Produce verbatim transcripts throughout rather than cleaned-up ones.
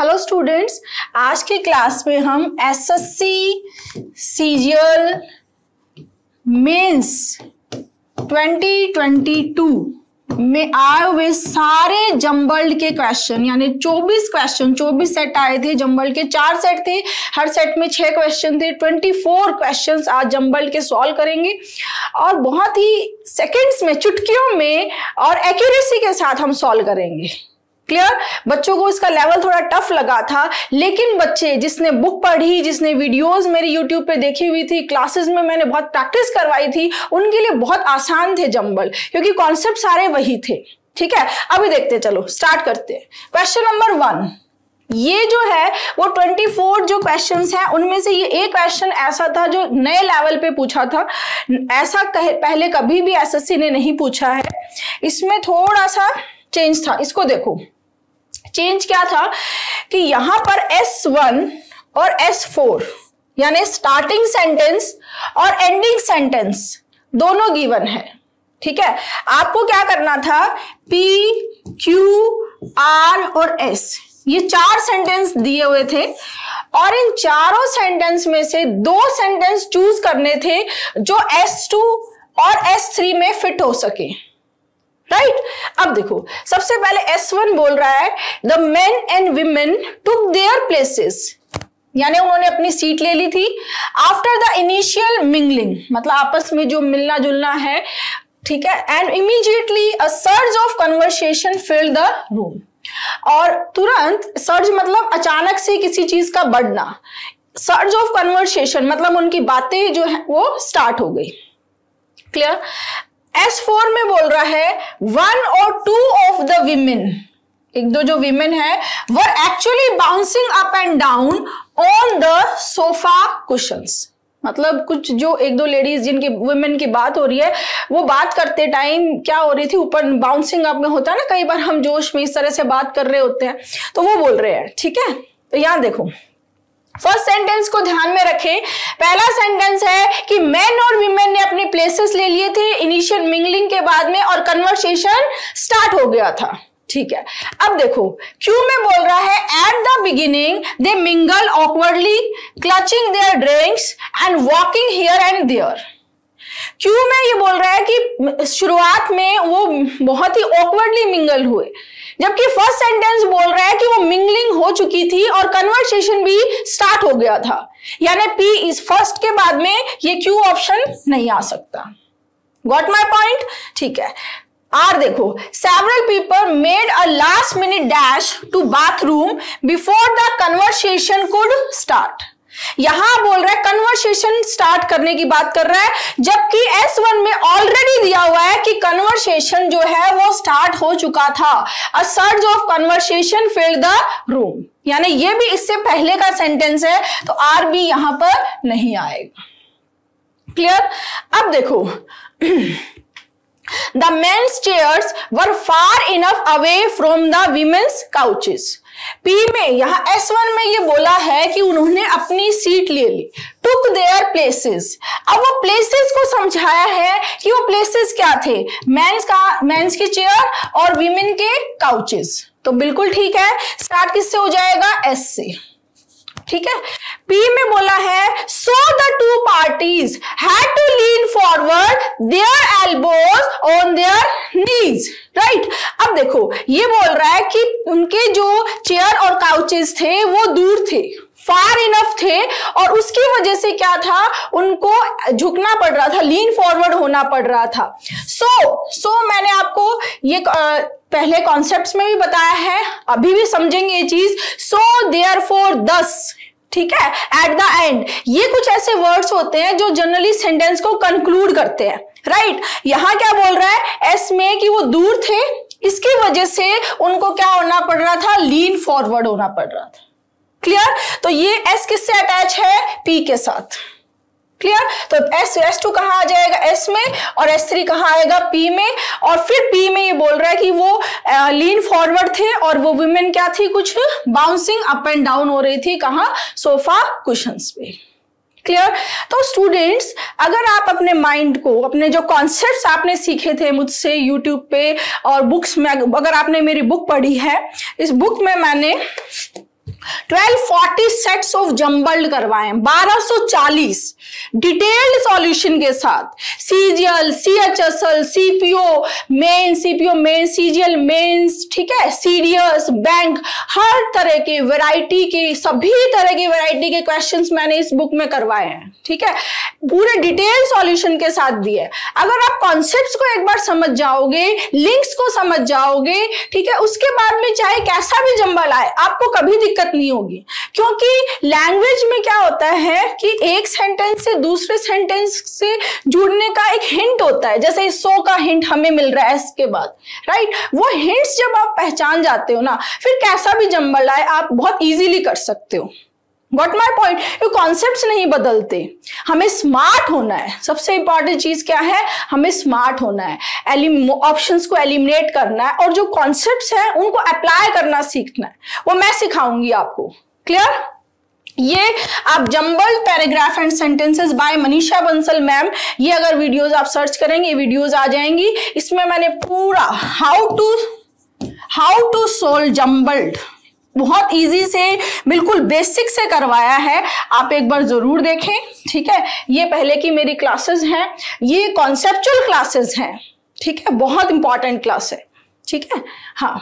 Hello students, आज के class में हम SSC CGL mains twenty twenty two में आए हुए सारे जम्बल्ड के क्वेश्चन यानी चौबीस क्वेश्चन चौबीस सेट आए थे। जम्बल्ड के चार सेट थे, हर सेट में छह क्वेश्चन थे। चौबीस क्वेश्चंस आज जम्बल्ड के सॉल्व करेंगे और बहुत ही सेकंड्स में, चुटकियों में और एक्यूरेसी के साथ हम सॉल्व करेंगे। क्लियर? बच्चों को इसका लेवल थोड़ा टफ लगा था, लेकिन बच्चे जिसने बुक पढ़ी, जिसने वीडियोस मेरे यूट्यूब पे देखी हुई थी, क्लासेस में मैंने बहुत प्रैक्टिस करवाई थी, उनके लिए बहुत आसान थे जम्बल, क्योंकि कॉन्सेप्ट सारे वही थे। ठीक है, अभी देखते, चलो स्टार्ट करते हैं। क्वेश्चन नंबर वन, ये जो है वो चौबीस जो क्वेश्चंस हैं उनमें से ये एक क्वेश्चन ऐसा था जो नए लेवल पे पूछा था। ऐसा कह, पहले कभी भी एसएससी ने नहीं पूछा है। इसमें थोड़ा सा चेंज था, इसको देखो। चेंज क्या था कि यहां पर एस वन और एस फोर यानी स्टार्टिंग सेंटेंस और एंडिंग सेंटेंस दोनों गिवन है। ठीक है, आपको क्या करना था, पी, क्यू, आर और एस, ये चार सेंटेंस दिए हुए थे और इन चारों सेंटेंस में से दो सेंटेंस चूज करने थे जो एस टू और एस थ्री में फिट हो सके। Right right? अब देखो, सबसे पहले एस वन बोल रहा है the men and women took their places, यानी उन्होंने अपनी सीट ले ली थी आफ्टर द इनिशियल मिंगलिंग, मतलब आपस में जो मिलना जुलना है। ठीक है, and immediately a surge of conversation filled the room, और तुरंत, सर्ज मतलब अचानक से किसी चीज का बढ़ना, सर्ज ऑफ कन्वर्सेशन मतलब उनकी बातें जो है वो स्टार्ट हो गई। क्लियर? एस फोर में बोल रहा है वन और टू ऑफ द विमेन, एक दो जो विमेन है, were actually bouncing up and down on the sofa cushions, मतलब कुछ जो एक दो लेडीज जिनकी वुमेन की बात हो रही है वो बात करते टाइम क्या हो रही थी, ऊपर बाउंसिंग अप में होता है ना, कई बार हम जोश में इस तरह से बात कर रहे होते हैं, तो वो बोल रहे हैं। ठीक है, तो यहां देखो, फर्स्ट सेंटेंस को ध्यान में रखें। पहला सेंटेंस है कि मेन और विमेन ने अपने प्लेसेस ले लिए थे इनिशियल मिंगलिंग के बाद में और कन्वर्सेशन स्टार्ट हो गया था। ठीक है, अब देखो क्यू में बोल रहा है at the beginning they mingle awkwardly clutching their drinks and walking here and there. Q में ये बोल रहा है कि शुरुआत में वो बहुत ही ऑकवर्डली मिंगल हुए, जबकि फर्स्ट सेंटेंस बोल रहा है कि वो मिंगलिंग हो चुकी थी और कन्वर्सेशन भी स्टार्ट हो गया था, यानी पी इज फर्स्ट के बाद में ये क्यू ऑप्शन नहीं आ सकता। Got my point? ठीक है। आर देखो, several people made a last minute dash to bathroom before the conversation could start, यहां बोल रहा है कन्वर्सेशन स्टार्ट करने की बात कर रहा है, जबकि एस वन में ऑलरेडी दिया हुआ है कि कन्वर्सेशन जो है वो स्टार्ट हो चुका था, a surge of conversation filled the room, यानी ये भी इससे पहले का सेंटेंस है, तो आर भी यहां पर नहीं आएगा। क्लियर? अब देखो The men's chairs were far enough away from the women's couches. P में, यहाँ एस वन में ये बोला है कि उन्होंने अपनी सीट ले ली, took their places. अब वो places को समझाया है कि वो places क्या थे, men's का men's के चेयर और women के couches. तो बिल्कुल ठीक है, स्टार्ट किससे हो जाएगा, S से। ठीक है, पी में बोला है so the two parties had to lean forward their elbows on their knees. Right, अब देखो ये बोल रहा है कि उनके जो चेयर और काउचेस थे वो दूर थे, फार इनफ थे, और उसकी वजह से क्या था, उनको झुकना पड़ रहा था, लीन फॉरवर्ड होना पड़ रहा था। सो so, सो so मैंने आपको ये आ, पहले कॉन्सेप्ट्स में भी बताया है, अभी भी समझेंगे ये चीज। सो देयरफॉर दस, ठीक है, एट द एंड, ये कुछ ऐसे वर्ड्स होते हैं जो जनरली सेंटेंस को कंक्लूड करते हैं। Right right? यहाँ क्या बोल रहा है एस में कि वो दूर थे, इसकी वजह से उनको क्या होना पड़ रहा था, लीन फॉरवर्ड होना पड़ रहा था। क्लियर? तो ये एस किससे अटैच है, पी के साथ। क्लियर? तो एस एस टू कहाँ आ जाएगा, एस में, और एस थ्री कहाँ आएगा, पी में, और फिर पी में ये बोल रहा है कि वो लीन फॉरवर्ड थे और वो वुमेन क्या थी, कुछ बाउंसिंग अप एंड डाउन हो रही थी, कहाँ, सोफा कुशंस पे। क्लियर? तो स्टूडेंट्स, अगर आप अपने माइंड को, अपने जो कॉन्सेप्ट्स आपने सीखे थे मुझसे यूट्यूब पे और बुक्स में, अगर आपने मेरी बुक पढ़ी है, इस बुक में मैंने twelve forty sets of jumbled करवाएं, बारह सौ चालीस डिटेल्ड सॉल्यूशन के साथ, CGL, CHSL, CPO, main CPO, main CGL, mains, ठीक है, सीरियस, बैंक, हर तरह के वैरायटी के, सभी तरह की वैरायटी के क्वेश्चंस मैंने इस बुक में करवाए हैं, ठीक है, पूरे डिटेल सॉल्यूशन के साथ दिए। अगर आप कॉन्सेप्ट्स को एक बार समझ जाओगे, लिंक्स को समझ जाओगे, ठीक है, उसके बाद में चाहे कैसा भी जंबल आए आपको कभी दिक्कत नहीं होगी, क्योंकि लैंग्वेज में क्या होता है कि एक सेंटेंस से दूसरे सेंटेंस से जुड़ने का एक हिंट होता है, जैसे सो का हिंट हमें मिल रहा है इसके बाद, राइट, वो हिंट्स जब आप पहचान जाते हो ना, फिर कैसा भी जंबल आए आप बहुत इजीली कर सकते हो। Got my point? ये कॉन्सेप्ट्स नहीं बदलते, हमें स्मार्ट होना है। सबसे इंपॉर्टेंट चीज क्या है, हमें स्मार्ट होना है, ऑप्शंस को एलिमिनेट करना है और जो कॉन्सेप्ट्स हैं उनको अप्लाई करना सीखना है, वो मैं सिखाऊंगी आपको। क्लियर? ये आप jumble paragraph and sentences by Manisha Bansal ma'am, ये अगर वीडियोज आप सर्च करेंगे ये वीडियोज आ जाएंगी। इसमें मैंने पूरा how to how to solve jumbled बहुत इजी से, बिल्कुल बेसिक से करवाया है, आप एक बार जरूर देखें, ठीक है। ये पहले की मेरी क्लासेस हैं, ये कॉन्सेप्चुअल क्लासेस हैं, ठीक है, बहुत इंपॉर्टेंट क्लास है, ठीक है, हाँ,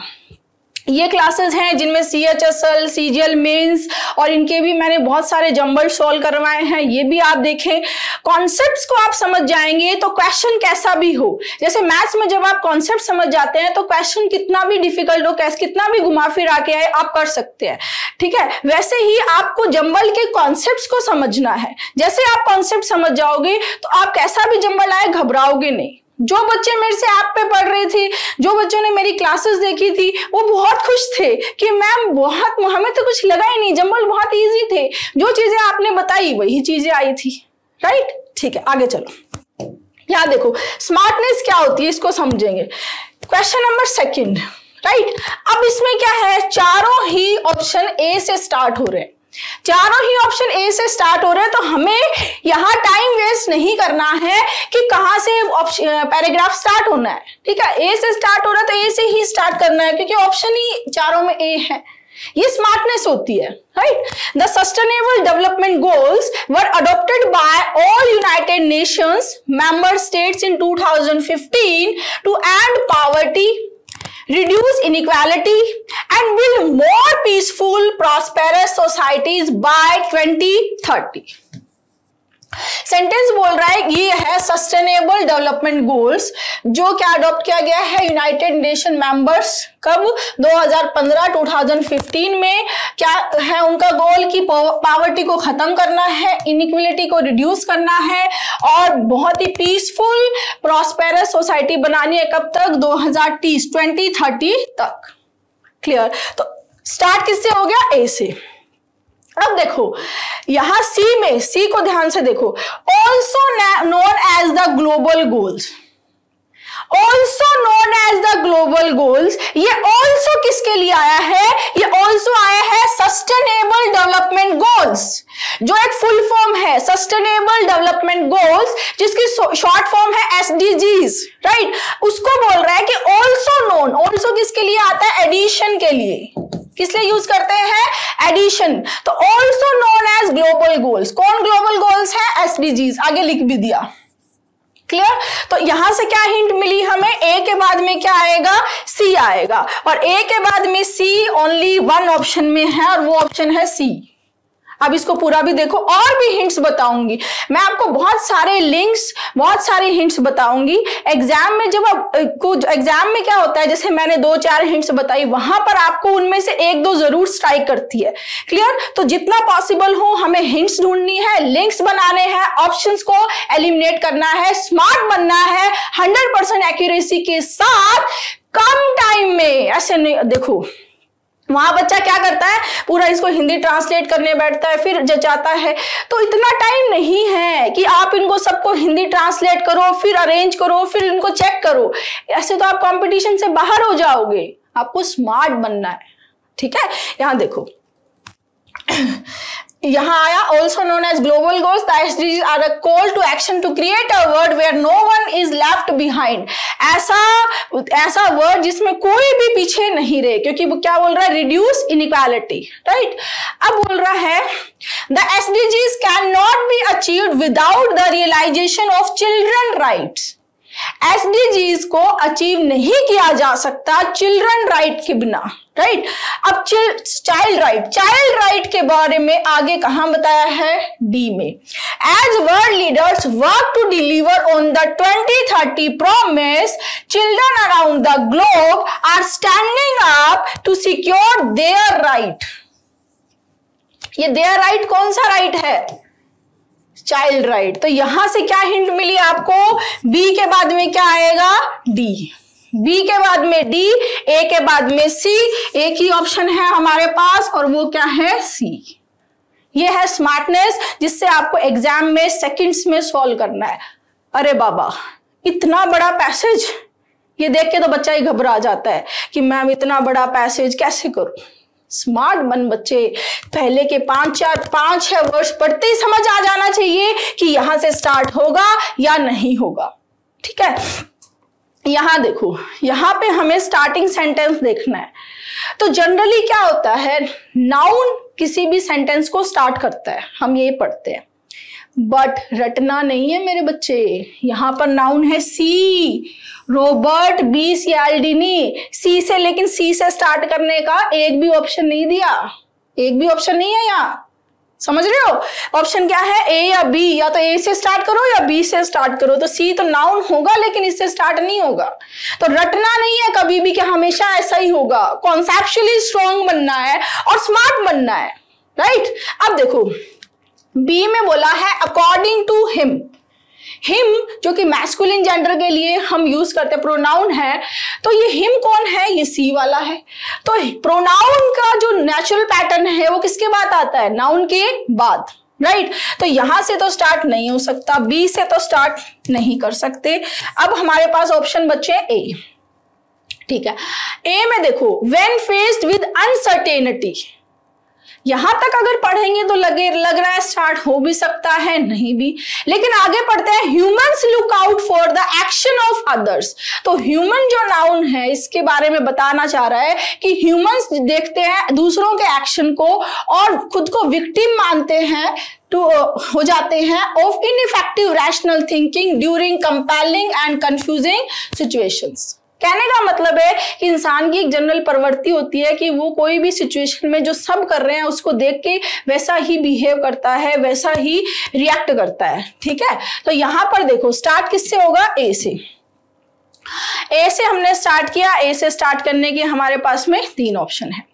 ये क्लासेस हैं जिनमें C H S L, C G L, mains और इनके भी मैंने बहुत सारे जंबल सॉल्व करवाए हैं, ये भी आप देखें। कॉन्सेप्ट्स को आप समझ जाएंगे तो क्वेश्चन कैसा भी हो, जैसे मैथ्स में जब आप कॉन्सेप्ट समझ जाते हैं तो क्वेश्चन कितना भी डिफिकल्ट हो, कितना भी घुमा फिरा के आए आप कर सकते हैं, ठीक है। वैसे ही आपको जंबल के कॉन्सेप्ट्स को समझना है, जैसे आप कॉन्सेप्ट समझ जाओगे तो आप कैसा भी जंबल आए घबराओगे नहीं। जो बच्चे मेरे से ऐप पे पढ़ रहे थे, जो बच्चों ने मेरी क्लासेस देखी थी, वो बहुत खुश थे कि मैम बहुत, हमें तो कुछ लगा ही नहीं, जंबल बहुत इजी थे, जो चीजें आपने बताई वही चीजें आई थी, राइट, ठीक है। आगे चलो, यहाँ देखो स्मार्टनेस क्या होती है, इसको समझेंगे। क्वेश्चन नंबर सेकेंड, राइट, अब इसमें क्या है, चारों ही ऑप्शन ए से स्टार्ट हो रहे हैं, चारों ही ऑप्शन ए से स्टार्ट हो रहे हैं, तो हमें यहाँ टाइम वेस्ट नहीं करना है कि कहां से पैराग्राफ स्टार्ट होना है, ठीक है, ए से स्टार्ट हो रहा है तो ए से ही स्टार्ट करना है, क्योंकि ऑप्शन ही चारों में ए है। ये स्मार्टनेस होती है, right. The sustainable development goals were adopted by all United Nations member states in two thousand fifteen to end poverty, reduce inequality and build more peaceful, prosperous societies by twenty thirty. Sentence बोल रहा है ये है sustainable development goals, जो क्या adopt किया गया है यूनाइटेड नेशन मेंबर्स, कब, दो हज़ार पंद्रह टू थाउजेंड फिफ्टीन में। क्या है उनका गोल कि पॉवर्टी को खत्म करना है, इनइक्वलिटी को रिड्यूस करना है और बहुत ही पीसफुल प्रॉस्पेरस सोसाइटी बनानी है, कब तक, दो हज़ार तीस तक। क्लियर? तो स्टार्ट किससे हो गया, ए से। अब देखो यहां सी में, सी को ध्यान से देखो, also known as the global goals, also known as the global goals, ये ऑल्सो किसके लिए आया है, ये ऑल्सो आया है सस्टेनेबल डेवलपमेंट गोल्स, जो एक फुल फॉर्म है सस्टेनेबल डेवलपमेंट गोल्स, जिसकी शॉर्ट फॉर्म है एसडीजीज, राइट, उसको बोल रहा है कि ऑल्सो नोन, ऑल्सो किसके लिए आता है, एडिशन के लिए, किसलिए यूज करते हैं, एडिशन, तो also known as global goals. कौन ग्लोबल गोल्स है, एसडीजीज, आगे लिख भी दिया। क्लियर? तो यहां से क्या हिंट मिली हमें, ए के बाद में क्या आएगा, सी आएगा, और ए के बाद में सी ओनली वन ऑप्शन में है और वो ऑप्शन है सी। अब इसको पूरा भी देखो, और भी हिंट्स बताऊंगी मैं आपको, बहुत सारे लिंक्स, बहुत सारे हिंट्स बताऊंगी। एग्जाम में जब आप कुछ, एग्जाम में क्या होता है, जैसे मैंने दो चार हिंट्स बताई, वहां पर आपको उनमें से एक दो जरूर स्ट्राइक करती है। क्लियर? तो जितना पॉसिबल हो हमें हिंट्स ढूंढनी है, लिंक्स बनाने हैं, ऑप्शंस को एलिमिनेट करना है, स्मार्ट बनना है, हंड्रेड परसेंट एक्यूरेसी के साथ कम टाइम में। ऐसे नहीं, देखो वहां बच्चा क्या करता है, पूरा इसको हिंदी ट्रांसलेट करने बैठता है, फिर जचाता है, तो इतना टाइम नहीं है कि आप इनको सबको हिंदी ट्रांसलेट करो, फिर अरेंज करो, फिर इनको चेक करो, ऐसे तो आप कंपटीशन से बाहर हो जाओगे, आपको स्मार्ट बनना है, ठीक है। यहां देखो यहाँ आया also known as global goals. The SDGs are a call to action to create a world where no one is left behind, ऐसा ऐसा वर्ल्ड जिसमें कोई भी पीछे नहीं रहे, क्योंकि वो क्या बोल रहा है, रिड्यूस इनइक्वालिटी, राइट। अब बोल रहा है the SDGs can not be achieved without the realisation of children rights, SDGs को अचीव नहीं किया जा सकता चिल्ड्रन राइट के बिना, राइट। अब चाइल्ड राइट, चाइल्ड राइट के बारे में आगे कहां बताया है, डी में। As world leaders work to deliver on the twenty thirty promise, children around the globe are standing up to secure their right. ये देयर राइट कौन सा राइट है, चाइल्ड राइट। तो यहां से क्या हिंट मिली आपको, बी के बाद में क्या आएगा, डी, बी के बाद में डी, ए के बाद में सी, एक ही ऑप्शन है हमारे पास और वो क्या है, सी। ये है स्मार्टनेस, जिससे आपको एग्जाम में सेकंड्स में सॉल्व करना है। अरे बाबा, इतना बड़ा पैसेज, ये देख के तो बच्चा ही घबरा जाता है कि मैम इतना बड़ा पैसेज कैसे करूं। स्मार्ट बन बच्चे, पहले के पांच चार पांच छह वर्ष पढ़ते ही समझ आ जाना चाहिए कि यहां से स्टार्ट होगा या नहीं होगा, ठीक है। यहां देखो, यहां पे हमें स्टार्टिंग सेंटेंस देखना है। तो जनरली क्या होता है, नाउन किसी भी सेंटेंस को स्टार्ट करता है, हम ये पढ़ते हैं, बट रटना नहीं है मेरे बच्चे, यहां पर नाउन है C, Robert, B Cialdini, C से, लेकिन सी से स्टार्ट करने का एक भी ऑप्शन नहीं दिया, एक भी ऑप्शन नहीं है यहाँ, समझ रहे हो। ऑप्शन क्या है, ए या बी, या तो ए से स्टार्ट करो या बी से स्टार्ट करो। तो सी तो नाउन होगा लेकिन इससे स्टार्ट नहीं होगा, तो रटना नहीं है कभी भी कि हमेशा ऐसा ही होगा। कॉन्सेप्चुअली स्ट्रॉन्ग बनना है और स्मार्ट बनना है, राइट। अब देखो बी में बोला है अकॉर्डिंग टू हिम, हिम जो कि मैस्कुलिन जेंडर के लिए हम यूज करते हैं, प्रोनाउन है, तो ये हिम कौन है, ये सी वाला है। तो प्रोनाउन का जो नेचुरल पैटर्न है वो किसके बाद आता है, नाउन के बाद, राइट। तो यहां से तो स्टार्ट नहीं हो सकता, बी से तो स्टार्ट नहीं कर सकते। अब हमारे पास ऑप्शन बचे ए, ठीक है। ए में देखो, व्हेन फेस्ड विद अनसर्टेनिटी, यहां तक अगर पढ़ेंगे तो लगे लग रहा है स्टार्ट हो भी सकता है नहीं भी, लेकिन आगे पढ़ते हैं, humans look out for the action of others. तो ह्यूमन जो नाउन है इसके बारे में बताना चाह रहा है कि ह्यूमंस देखते हैं दूसरों के एक्शन को और खुद को विक्टिम मानते हैं, टू हो जाते हैं of ineffective rational thinking during compelling and confusing situations. कहने का मतलब है कि इंसान की एक जनरल प्रवृत्ति होती है कि वो कोई भी सिचुएशन में जो सब कर रहे हैं उसको देख के वैसा ही बिहेव करता है, वैसा ही रिएक्ट करता है, ठीक है। तो यहाँ पर देखो स्टार्ट किससे होगा, ए से। ए से हमने स्टार्ट किया, ए से स्टार्ट करने के हमारे पास में तीन ऑप्शन है।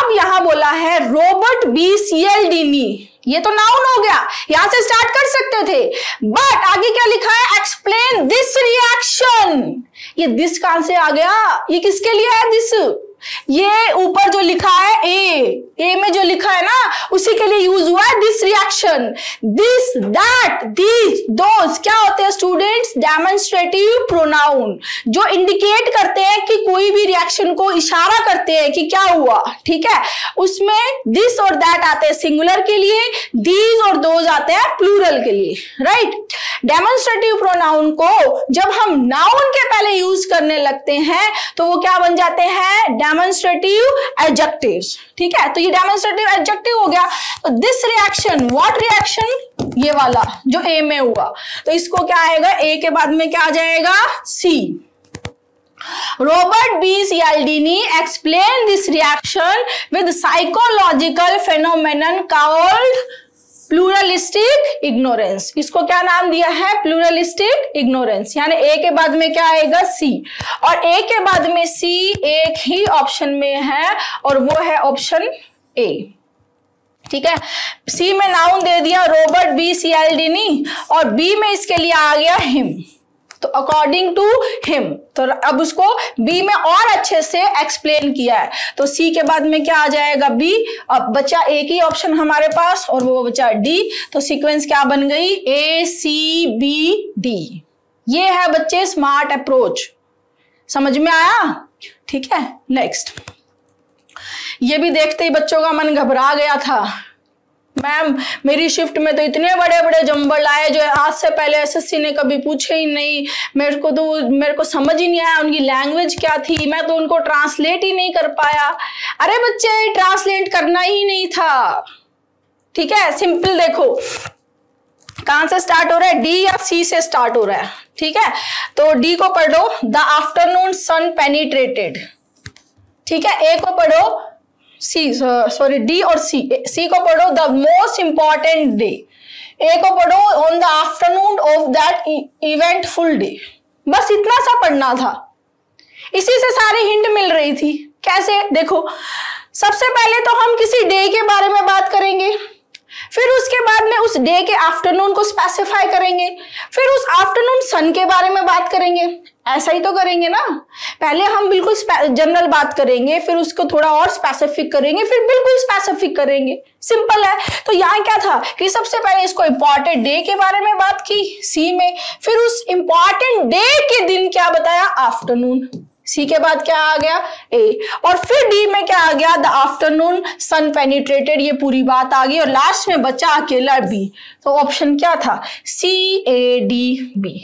अब यहाँ बोला है Robert, B Cialdini, ये तो नाउन हो गया, यहां से स्टार्ट कर सकते थे, बट आगे क्या लिखा है, एक्सप्लेन दिस रिएक्शन, ये दिस कहां से आ गया, ये किसके लिए है दिस, ये ऊपर जो लिखा है ए, ए में जो लिखा है ना उसी के लिए यूज हुआ है this reaction. This, that, these, those क्या होते हैं स्टूडेंट्स, डेमोन्स्ट्रेटिव प्रोनाउन, जो इंडिकेट करते हैं कि कोई भी रिएक्शन को इशारा करते हैं कि क्या हुआ, ठीक है। उसमें दिस और दैट आते हैं सिंगुलर के लिए, दीज और दोज आते हैं प्लूरल के लिए, राइट। डेमोन्स्ट्रेटिव प्रोनाउन को जब हम नाउन के पहले यूज करने लगते हैं तो वो क्या बन जाते हैं, डेमोन्स्ट्रेटिव एडजेक्टिव्स, ठीक है। तो ये डेमोन्स्ट्रेटिव एडजेक्टिव हो गया। तो दिस रिएक्शन, व्हाट रिएक्शन, ये वाला जो ए में हुआ, तो इसको क्या आएगा, ए के बाद में क्या आ जाएगा, C. Robert B Cialdini explain this reaction with psychological phenomenon called pluralistic ignorance, इसको क्या नाम दिया है, प्लूरलिस्टिक इग्नोरेंस, यानी ए के बाद में क्या आएगा, सी। और ए के बाद में सी एक ही ऑप्शन में है और वो है ऑप्शन ए, ठीक है। सी में नाउन दे दिया Robert B Cialdini, और बी में इसके लिए आ गया हिम, तो अकॉर्डिंग टू हिम। तो अब उसको बी में और अच्छे से एक्सप्लेन किया है, तो सी के बाद में क्या आ जाएगा, बी। अब बचा एक ही ऑप्शन हमारे पास और वो बचा डी। तो सीक्वेंस क्या बन गई, ए सी बी डी। ये है बच्चे स्मार्ट अप्रोच, समझ में आया, ठीक है। नेक्स्ट, ये भी देखते ही बच्चों का मन घबरा गया था मैम मेरी शिफ्ट में तो इतने बड़े बड़े जंबल आए जो आज से पहले एसएससी ने कभी पूछे ही नहीं। मेरे को तो मेरे को समझ ही नहीं आया उनकी लैंग्वेज क्या थी, मैं तो उनको ट्रांसलेट ही नहीं कर पाया। अरे बच्चे, ट्रांसलेट करना ही नहीं था। ठीक है, सिंपल देखो कहां से स्टार्ट हो रहा है, डी या सी से स्टार्ट हो रहा है। ठीक है, तो डी को पढ़ो, द आफ्टरनून सन पेनिट्रेटेड। ठीक है, ए को पढ़ो, सी सॉरी डी और सी, सी को पढ़ो the most important day, A को पढ़ो on the afternoon of that eventful day. बस इतना सा पढ़ना था, इसी से सारी हिंट मिल रही थी। कैसे देखो, सबसे पहले तो हम किसी डे के बारे में बात करेंगे, फिर उसके बाद में उस डे के आफ्टरनून को स्पेसिफाई करेंगे, फिर उस आफ्टरनून सन के बारे में बात करेंगे। ऐसा ही तो करेंगे ना, पहले हम बिल्कुल जनरल बात करेंगे, फिर उसको थोड़ा और स्पेसिफिक करेंगे, फिर बिल्कुल स्पेसिफिक करेंगे। सिंपल है। तो यहाँ क्या था कि सबसे पहले इसको इम्पोर्टेंट डे के बारे में बात की सी में, फिर उस इम्पोर्टेंट डे के दिन क्या बताया, आफ्टरनून। सी के बाद क्या आ गया, ए, और फिर डी में क्या आ गया, द आफ्टरनून सन पेनिट्रेटेड। ये पूरी बात आ गई और लास्ट में बचा अकेला बी। तो ऑप्शन क्या था, सी ए डी बी,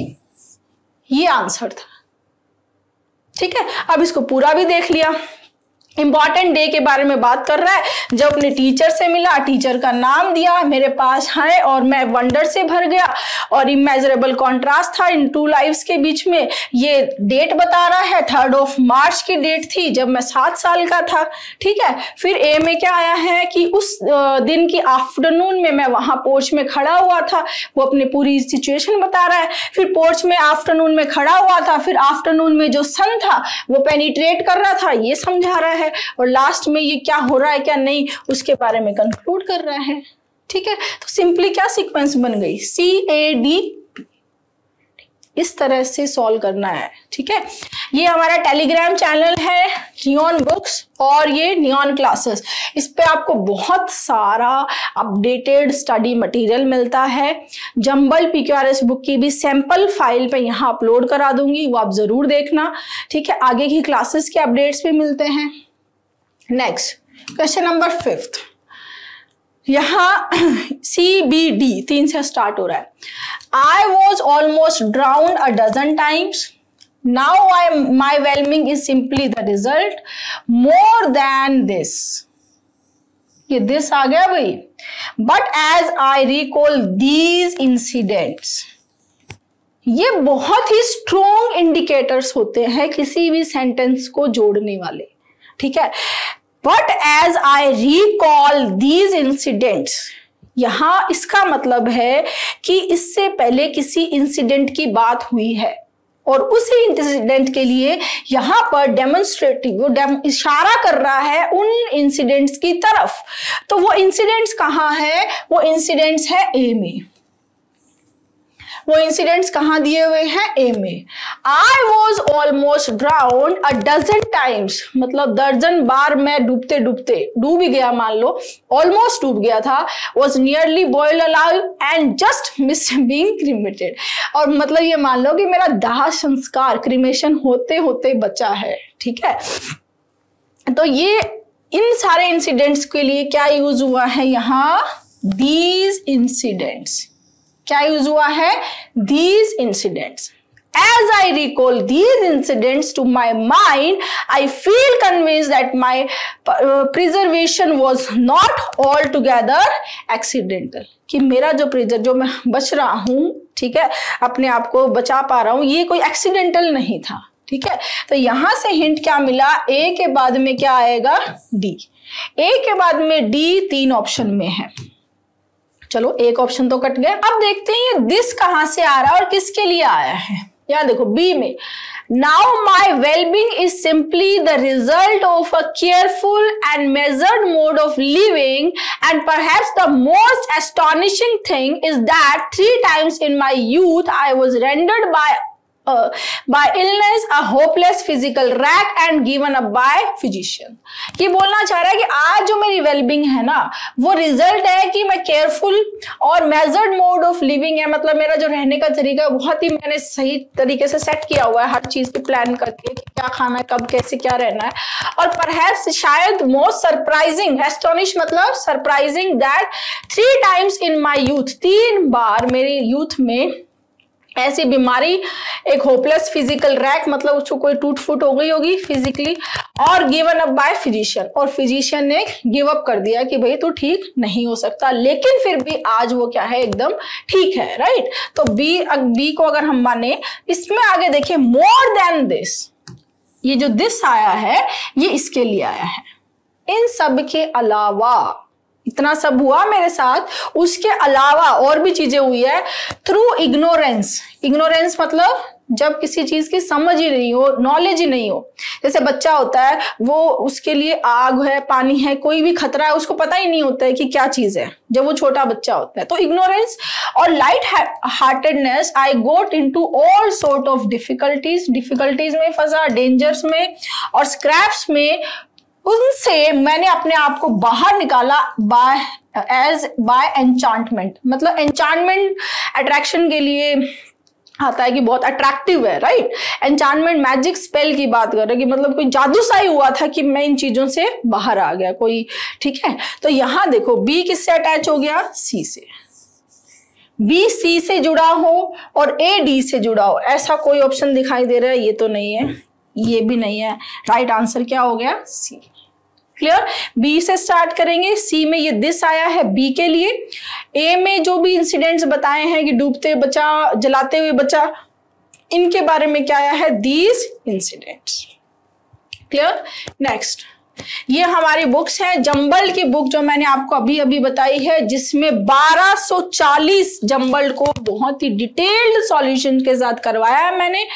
ये आंसर था। ठीक है, अब इसको पूरा भी देख लिया। इम्पॉर्टेंट डे के बारे में बात कर रहा है, जब अपने टीचर से मिला, टीचर का नाम दिया, मेरे पास है और मैं वंडर से भर गया, और इमेजरेबल कॉन्ट्रास्ट था इन टू लाइव्स के बीच में। ये डेट बता रहा है, थर्ड ऑफ मार्च की डेट थी जब मैं सात साल का था। ठीक है, फिर ए में क्या आया है कि उस दिन की आफ्टरनून में मैं वहाँ पोर्च में खड़ा हुआ था, वो अपनी पूरी सिचुएशन बता रहा है। फिर पोर्च में आफ्टरनून में खड़ा हुआ था, फिर आफ्टरनून में जो सन था वो पेनिट्रेट कर रहा था, ये समझा रहा है, और लास्ट में ये क्या हो रहा है क्या नहीं उसके बारे में कंक्लूड कर रहा है। ठीक है, तो सिंपली क्या सीक्वेंस बन गई, सी ए डी, इस तरह से सॉल्व करना है। ठीक है, ये हमारा टेलीग्राम चैनल है नियॉन बुक्स और ये नियॉन क्लासेस, इस पे आपको बहुत सारा अपडेटेड स्टडी मटेरियल मिलता है। जंबल पीक्यूआरएस बुक की भी सैंपल फाइल पे यहाँ अपलोड करा दूंगी, वो आप जरूर देखना। ठीक है, आगे की क्लासेस के अपडेट्स भी मिलते हैं। नेक्स्ट क्वेश्चन नंबर फिफ्थ, यहाँ सी बी डी तीन से स्टार्ट हो रहा है। I was almost drowned a dozen times, now I my wellbeing is simply the result, more than this, ये दिस आ गया भाई, but as I recall these incidents. ये बहुत ही स्ट्रॉन्ग इंडिकेटर्स होते हैं किसी भी सेंटेंस को जोड़ने वाले। ठीक है, but as I recall these incidents, यहाँ इसका मतलब है कि इससे पहले किसी इंसिडेंट की बात हुई है और उसी इंसिडेंट के लिए यहाँ पर डेमोन्स्ट्रेटिव वो इशारा कर रहा है उन इंसिडेंट्स की तरफ। तो वो इंसिडेंट्स कहाँ है, वो इंसिडेंट्स है ए में, वो इंसिडेंट्स कहाँ दिए हुए हैं, ए में। I was almost drowned a dozen times, मतलब दर्जन बार मैं डूबते डूबते डूब ही गया, मान लो ऑलमोस्ट डूब गया था। Was nearly boiled alive and just missed being cremated, और मतलब ये मान लो कि मेरा दाह संस्कार क्रीमेशन होते होते बचा है। ठीक है, तो ये इन सारे इंसिडेंट्स के लिए क्या यूज हुआ है, यहाँ दीज इंसिडेंट्स, क्या यूज हुआ है, these incidents. As I recall these incidents to my mind, I feel convince that my preservation was not altogether accidental, कि मेरा जो प्रिजर्व जो मैं बच रहा हूं, ठीक है, अपने आप को बचा पा रहा हूं, ये कोई एक्सीडेंटल नहीं था। ठीक है, तो यहां से हिंट क्या मिला, ए के बाद में क्या आएगा, डी, ए के बाद में डी तीन ऑप्शन में है। चलो एक ऑप्शन तो कट गया। अब देखते हैं ये दिस कहां से आ रहा है और किसके लिए आया है। यहाँ देखो बी में, now my wellbeing is simply the result of a careful and measured mode of living, and perhaps the most astonishing thing is that three times in my youth I was rendered by Uh, by illness, a hopeless physical rack and given up by physician. ये बोलना चाह रहा है कि आज जो मेरी wellbeing है ना वो रिजल्ट है कि मैं केयरफुल और मेजर्ड मोड ऑफ लिविंग है, मतलब मेरा जो रहने का तरीका बहुत ही मैंने सही तरीके से सेट किया हुआ है, हर चीज पे प्लान करके कि क्या खाना है, कब कैसे क्या रहना है. और परहैप्स शायद मोस्ट सरप्राइजिंग, एस्टोनिश मतलब surprising, that three times in my youth, तीन बार मेरे यूथ में ऐसी बीमारी, एक होपलेस फिजिकल रैक मतलब उसको कोई टूट फूट हो गई होगी फिजिकली, और गिवन अप बाय फिजिशियन, और फिजिशियन ने गिव अप कर दिया कि भाई तू ठीक नहीं हो सकता, लेकिन फिर भी आज वो क्या है, एकदम ठीक है. राइट, तो बी बी को अगर हम माने, इसमें आगे देखिए मोर देन दिस, ये जो दिस आया है ये इसके लिए आया है, इन सब के अलावा, इतना सब हुआ मेरे साथ, उसके अलावा और भी चीजें हुई है. थ्रू इग्नोरेंस, इग्नोरेंस मतलब जब किसी चीज की समझ ही नहीं हो, नॉलेज ही नहीं हो. जैसे बच्चा होता है वो, उसके लिए आग है, पानी है, कोई भी खतरा है, उसको पता ही नहीं होता है कि क्या चीज है जब वो छोटा बच्चा होता है. तो इग्नोरेंस और light heartedness, I got into all sort of difficulties, difficulties में फंसा, डेंजर्स में और स्क्रैप्स में, उनसे मैंने अपने आप को बाहर निकाला बाय एज बाय एन्चांटमेंट. मतलब एन्चांटमेंट अट्रैक्शन के लिए आता है कि बहुत अट्रैक्टिव है. राइट, एन्चांटमेंट मैजिक स्पेल की बात कर रहे हैं कि मतलब कोई जादू सा ही हुआ था कि मैं इन चीजों से बाहर आ गया कोई. ठीक है, तो यहां देखो बी किससे अटैच हो गया, सी से. बी सी से जुड़ा हो और ए डी से जुड़ा हो, ऐसा कोई ऑप्शन दिखाई दे रहा है? ये तो नहीं है, ये भी नहीं है. राइट आंसर क्या हो गया, सी. क्लियर, बी से स्टार्ट करेंगे. सी में ये दिस आया है बी के लिए. ए में जो भी इंसिडेंट्स बताए हैं कि डूबते बच्चा, जलाते हुए बच्चा, इनके बारे में क्या आया है, दीज इंसिडेंट्स. क्लियर, नेक्स्ट ये हमारी बुक्स है, जंबल की बुक जो मैंने आपको अभी अभी बताई है, जिसमें बारह सौ चालीस जंबल को बहुत ही डिटेल्ड सॉल्यूशन के साथ करवाया है मैंने,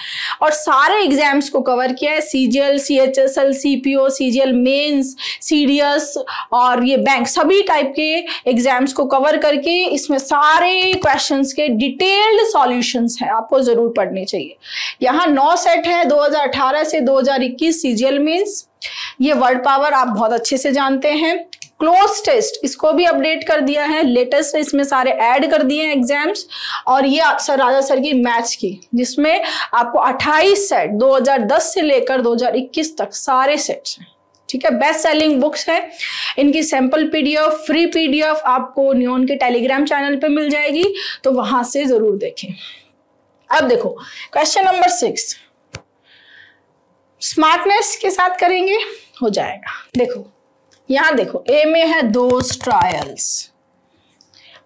और सारे एग्जाम्स को कवर किया है. CGL, CHSL, CPO, CGL mains, CDS और ये बैंक, सभी टाइप के एग्जाम्स को कवर करके इसमें सारे क्वेश्चंस के डिटेल्ड सॉल्यूशंस हैं, आपको जरूर पढ़ने चाहिए. यहाँ नौ सेट है दो हज़ार अठारह से दो हज़ार इक्कीस, सीजीएल मेंस. ये वर्ड पावर आप बहुत अच्छे से जानते हैं. क्लोज टेस्ट, इसको भी अपडेट कर दिया है, लेटेस्ट इसमें सारे ऐड कर दिए हैं एग्जाम्स. और ये आप सर राजा सर की मैथ्स की, जिसमें आपको अट्ठाईस सेट दो हज़ार दस से लेकर दो हज़ार इक्कीस तक सारे सेट्स हैं. ठीक है, बेस्ट सेलिंग बुक्स है. इनकी सैंपल पीडीएफ, फ्री पीडीएफ आपको नियॉन के टेलीग्राम चैनल पर मिल जाएगी, तो वहां से जरूर देखें. अब देखो क्वेश्चन नंबर सिक्स, स्मार्टनेस के साथ करेंगे, हो जाएगा. देखो यहां देखो, ए में है दोज ट्रायल्स.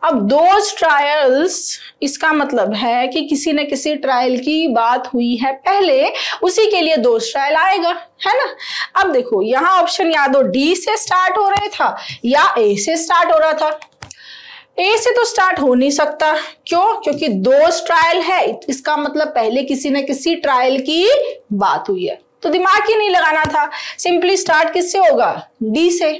अब दोज ट्रायल्स, इसका मतलब है कि किसी न किसी ट्रायल की बात हुई है पहले, उसी के लिए दोज ट्रायल आएगा, है ना. अब देखो यहां ऑप्शन या तो डी से स्टार्ट हो रहा था या ए से स्टार्ट हो रहा था. ए से तो स्टार्ट हो नहीं सकता, क्यों? क्योंकि दोज ट्रायल है, इसका मतलब पहले किसी न किसी ट्रायल की बात हुई है, तो दिमाग ही नहीं लगाना था. सिंपली स्टार्ट किससे होगा, डी से.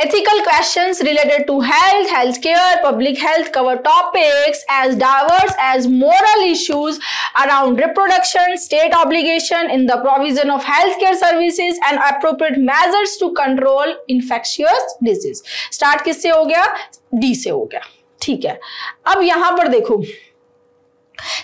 Ethical questions related to health, health care, public health cover topics as diverse as moral issues around reproduction, state obligation in the provision of health care services and appropriate measures to control infectious disease. Start किससे हो गया, D से हो गया. ठीक है, अब यहां पर देखो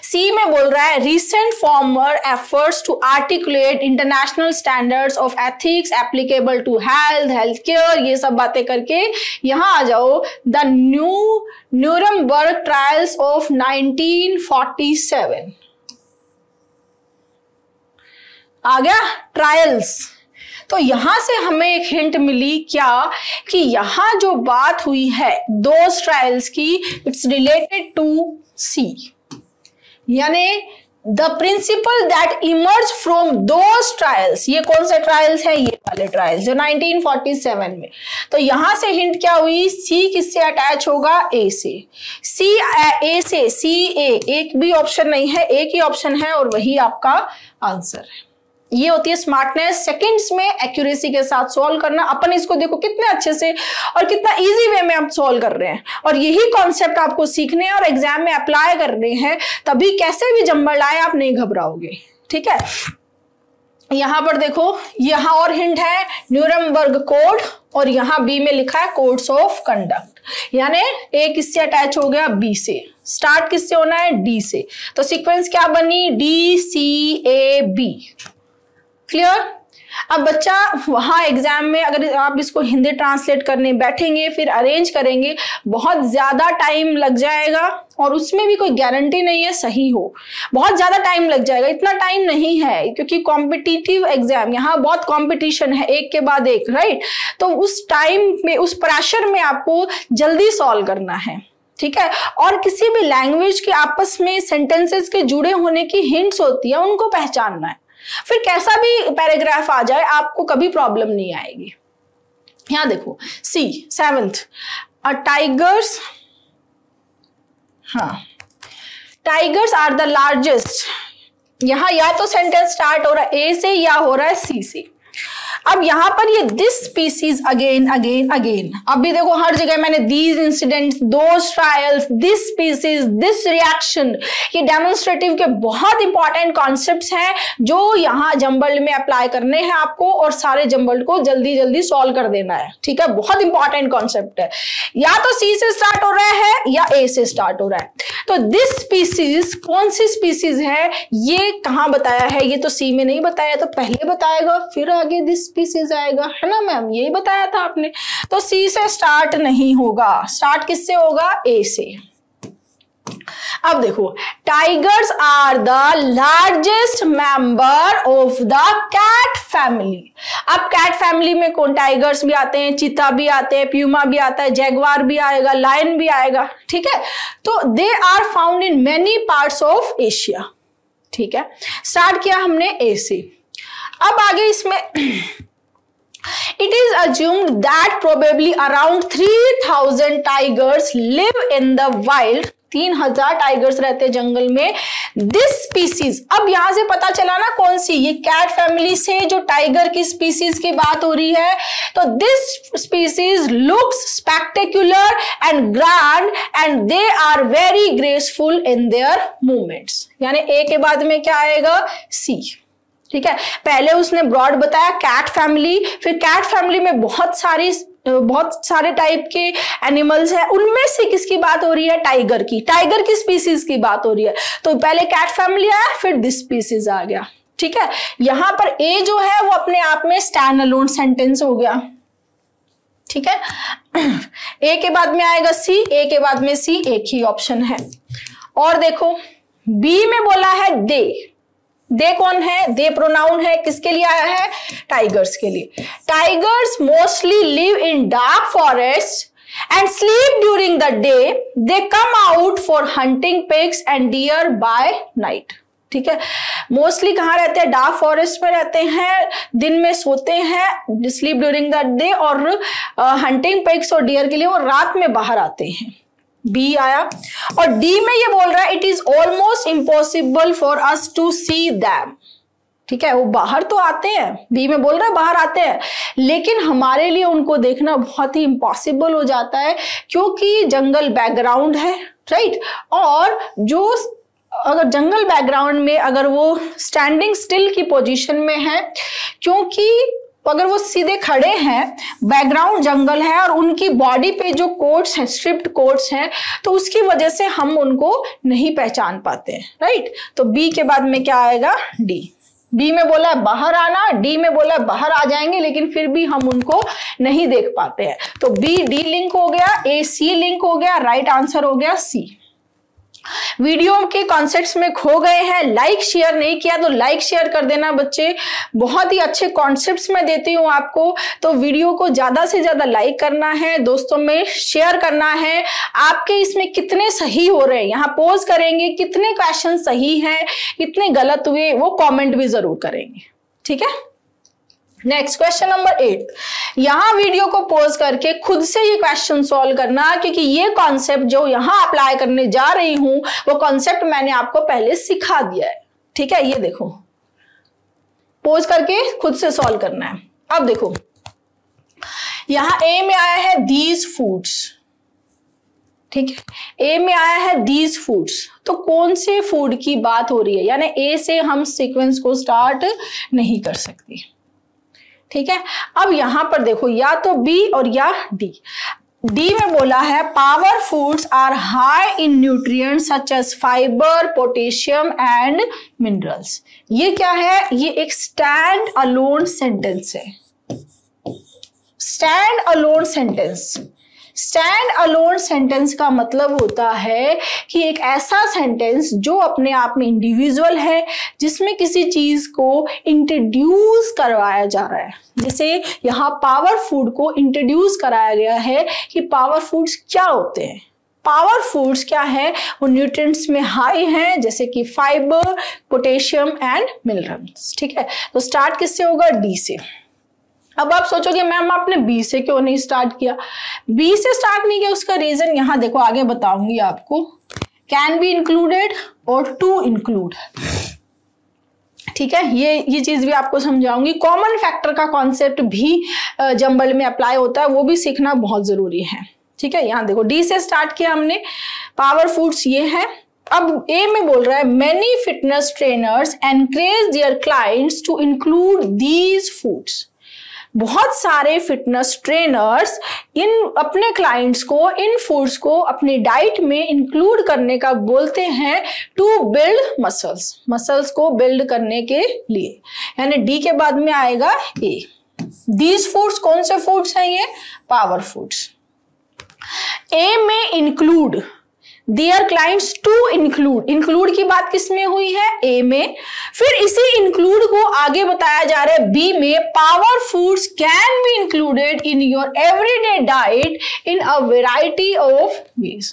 सी में बोल रहा है recent former efforts to articulate international standards of ethics applicable to health, health care, ये सब बातें करके यहां आ जाओ. The new Nuremberg trials of nineteen forty seven आ गया, ट्रायल्स. तो यहां से हमें एक हिंट मिली क्या, कि यहां जो बात हुई है दोज ट्रायल्स की, इट्स रिलेटेड टू सी, यानी the principle that emerge from those trials. ये कौन से ट्रायल्स हैं, ये वाले ट्रायल्स जो नाइनटीन फोर्टी सेवन में. तो यहां से हिंट क्या हुई, सी किससे अटैच होगा, ए से. सी ए से, सी ए, एक भी ऑप्शन नहीं है, एक ही ऑप्शन है और वही आपका आंसर है. ये होती है स्मार्टनेस, सेकंड्स में एक्यूरेसी के साथ सॉल्व करना। अपन इसको देखो कितने अच्छे से और कितना इजी वे में आप सॉल्व कर रहे हैं, और यही कॉन्सेप्ट आपको सीखने और एग्जाम में अप्लाई करने हैं, तभी कैसे भी जंबल आए आप नहीं घबराओगे। ठीक है, यहां पर देखो, यहाँ और हिंट है न्यूरमबर्ग कोड, और यहाँ बी में लिखा है कोड्स ऑफ कंडक्ट, यानी ए किससे अटैच हो गया, बी से। स्टार्ट किससे होना है, डी से। तो सीक्वेंस क्या बनी, D C A B. Clear. अब बच्चा वहां एग्जाम में अगर आप इसको हिंदी ट्रांसलेट करने बैठेंगे, फिर अरेंज करेंगे, बहुत ज्यादा टाइम लग जाएगा, और उसमें भी कोई गारंटी नहीं है सही हो, बहुत ज्यादा टाइम लग जाएगा। इतना टाइम नहीं है, क्योंकि कॉम्पिटिटिव एग्जाम, यहाँ बहुत कॉम्पिटिशन है, एक के बाद एक, राइट। तो उस टाइम में, उस प्रेशर में आपको जल्दी सॉल्व करना है। ठीक है, और किसी भी लैंग्वेज के आपस में सेंटेंसेस के जुड़े होने की हिंट्स होती है, उनको पहचानना है। फिर कैसा भी पैराग्राफ आ जाए, आपको कभी प्रॉब्लम नहीं आएगी। यहां देखो सी सेवेंथ, अ टाइगर्स, हाँ, टाइगर्स आर द लार्जेस्ट। यहां या तो सेंटेंस स्टार्ट हो रहा है ए से या हो रहा है सी से। अब यहां पर ये this species again again again, अब भी देखो हर जगह मैंने these incidents, those trials, this species, this reaction, ये डेमोन्स्ट्रेटिव के बहुत इंपॉर्टेंट कॉन्सेप्ट्स हैं जो यहाँ जंबल्ड में अप्लाई करने हैं आपको, और सारे जंबल्ड को जल्दी जल्दी सॉल्व कर देना है। ठीक है, बहुत इंपॉर्टेंट कॉन्सेप्ट है। या तो सी से स्टार्ट हो रहा है या ए से स्टार्ट हो रहा है। तो दिस स्पीसीज कौन सी स्पीसीज है, ये कहाँ बताया है, ये तो सी में नहीं बताया, तो पहले बताएगा फिर आगे दिस स्पीसीज आएगा, है ना मैम, यही बताया था आपने। तो सी से स्टार्ट नहीं होगा, स्टार्ट किससे होगा, ए से। अब देखो, tigers are the largest member of the cat family. अब कैट फैमिली में कौन, टाइगर्स भी आते हैं, चीता भी आते हैं, प्यूमा भी आता है, जैगवार भी आएगा, लायन भी आएगा। ठीक है, तो they are found in many parts of Asia. ठीक है, स्टार्ट किया हमने ए से। अब आगे इसमें it is assumed that probably around three thousand tigers live in the wild, तीन हज़ार टाइगर्स रहते जंगल में, दिस स्पीसीज। अब यहां से पता चला ना कौन सी, ये कैट फैमिली से जो टाइगर की स्पीसीज की बात हो रही है। तो this species looks spectacular and grand and they are very graceful in their movements, यानी ए के बाद में क्या आएगा, सी। ठीक है, पहले उसने ब्रॉड बताया कैट फैमिली, फिर कैट फैमिली में बहुत सारी बहुत सारे टाइप के एनिमल्स हैं, उनमें से किसकी बात हो रही है, टाइगर की, टाइगर की स्पीसीज की बात हो रही है। तो पहले कैट फैमिली आया, फिर दिस स्पीसीज आ गया। ठीक है, यहां पर ए जो है वो अपने आप में स्टैंड अलोन सेंटेंस हो गया। ठीक है, ए के बाद में आएगा सी, ए के बाद में सी, एक ही ऑप्शन है। और देखो बी में बोला है दे, दे कौन है, दे प्रोनाउन है, किसके लिए आया है, टाइगर्स के लिए। Tigers mostly live in dark forest and sleep during the day, they come out for hunting pigs and deer by night. ठीक है, मोस्टली कहाँ रहते हैं, डार्क फॉरेस्ट में रहते हैं, दिन में सोते हैं, स्लीप ड्यूरिंग द डे, और हंटिंग पिग्स और डियर के लिए वो रात में बाहर आते हैं, बी आया। और डी में ये बोल रहा है it is almost impossible for us to see them. ठीक है, वो बाहर तो आते हैं, बी में बोल रहा है बाहर आते हैं, लेकिन हमारे लिए उनको देखना बहुत ही इम्पॉसिबल हो जाता है, क्योंकि जंगल बैकग्राउंड है, राइट। और जो अगर जंगल बैकग्राउंड में अगर वो स्टैंडिंग स्टिल की पोजीशन में है, क्योंकि अगर वो सीधे खड़े हैं, बैकग्राउंड जंगल है, और उनकी बॉडी पे जो कोट्स हैं, स्ट्रिप्ड कोट्स हैं, तो उसकी वजह से हम उनको नहीं पहचान पाते हैं, राइट। तो बी के बाद में क्या आएगा, डी। बी में बोला है बाहर आना, डी में बोला है बाहर आ जाएंगे, लेकिन फिर भी हम उनको नहीं देख पाते हैं। तो बी डी लिंक हो गया, ए सी लिंक हो गया, राइट आंसर हो गया सी। वीडियो के कॉन्सेप्ट्स में खो गए हैं, लाइक शेयर नहीं किया तो लाइक शेयर कर देना बच्चे, बहुत ही अच्छे कॉन्सेप्ट्स मैं देती हूँ आपको। तो वीडियो को ज़्यादा से ज़्यादा लाइक करना है, दोस्तों में शेयर करना है। आपके इसमें कितने सही हो रहे हैं, यहाँ पोज करेंगे, कितने क्वेश्चन सही हैं, कितने गलत हुए, वो कॉमेंट भी ज़रूर करेंगे। ठीक है, नेक्स्ट क्वेश्चन नंबर एट। यहाँ वीडियो को पॉज करके खुद से ये क्वेश्चन सॉल्व करना, क्योंकि ये कॉन्सेप्ट जो यहाँ अप्लाई करने जा रही हूं वो कॉन्सेप्ट मैंने आपको पहले सिखा दिया है। ठीक है, ये देखो पोज करके खुद से सॉल्व करना है। अब देखो यहां ए में आया है दीज फूड्स, ठीक है, ए में आया है दीज फूड्स, तो कौन से फूड की बात हो रही है, यानी ए से हम सीक्वेंस को स्टार्ट नहीं कर सकते, ठीक है। अब यहां पर देखो या तो बी और या डी। डी में बोला है power foods are high in nutrients such as fibre, potassium and minerals. ये क्या है, ये एक स्टैंड अलोन सेंटेंस है, stand alone sentence. Stand alone sentence का मतलब होता है कि एक ऐसा सेंटेंस जो अपने आप में इंडिविजुअल है, जिसमें किसी चीज को इंट्रोड्यूस करवाया जा रहा है। जैसे यहाँ पावर फूड को इंट्रोड्यूस कराया गया है कि पावर फूड्स क्या होते हैं। पावर फूड्स क्या है, वो न्यूट्रिएंट्स में हाई हैं, जैसे कि फाइबर, पोटेशियम एंड मिनरल्स, ठीक है। तो स्टार्ट किससे होगा, डी से। अब आप सोचोगे मैम आपने बी से क्यों नहीं स्टार्ट किया, बी से स्टार्ट नहीं किया, उसका रीजन यहाँ देखो आगे बताऊंगी आपको। कैन बी इंक्लूडेड और टू इंक्लूड, ठीक है, ये ये चीज भी आपको समझाऊंगी। कॉमन फैक्टर का कॉन्सेप्ट भी जंबल में अप्लाई होता है, वो भी सीखना बहुत जरूरी है, ठीक है। यहाँ देखो डी से स्टार्ट किया हमने, पावर फूड्स ये है। अब ए में बोल रहा है many fitness trainers encourage their clients to include these foods. बहुत सारे फिटनेस ट्रेनर्स इन अपने क्लाइंट्स को इन फूड्स को अपने डाइट में इंक्लूड करने का बोलते हैं, टू बिल्ड मसल्स, मसल्स को बिल्ड करने के लिए। यानी डी के बाद में आएगा ए। दीज फूड्स कौन से फूड्स हैं, ये पावर फूड्स। ए में include Their clients to include, include की बात किसमें हुई है, A में। फिर इसी include को आगे बताया जा रहा है B में, power foods can be included in your everyday diet in a variety of ways।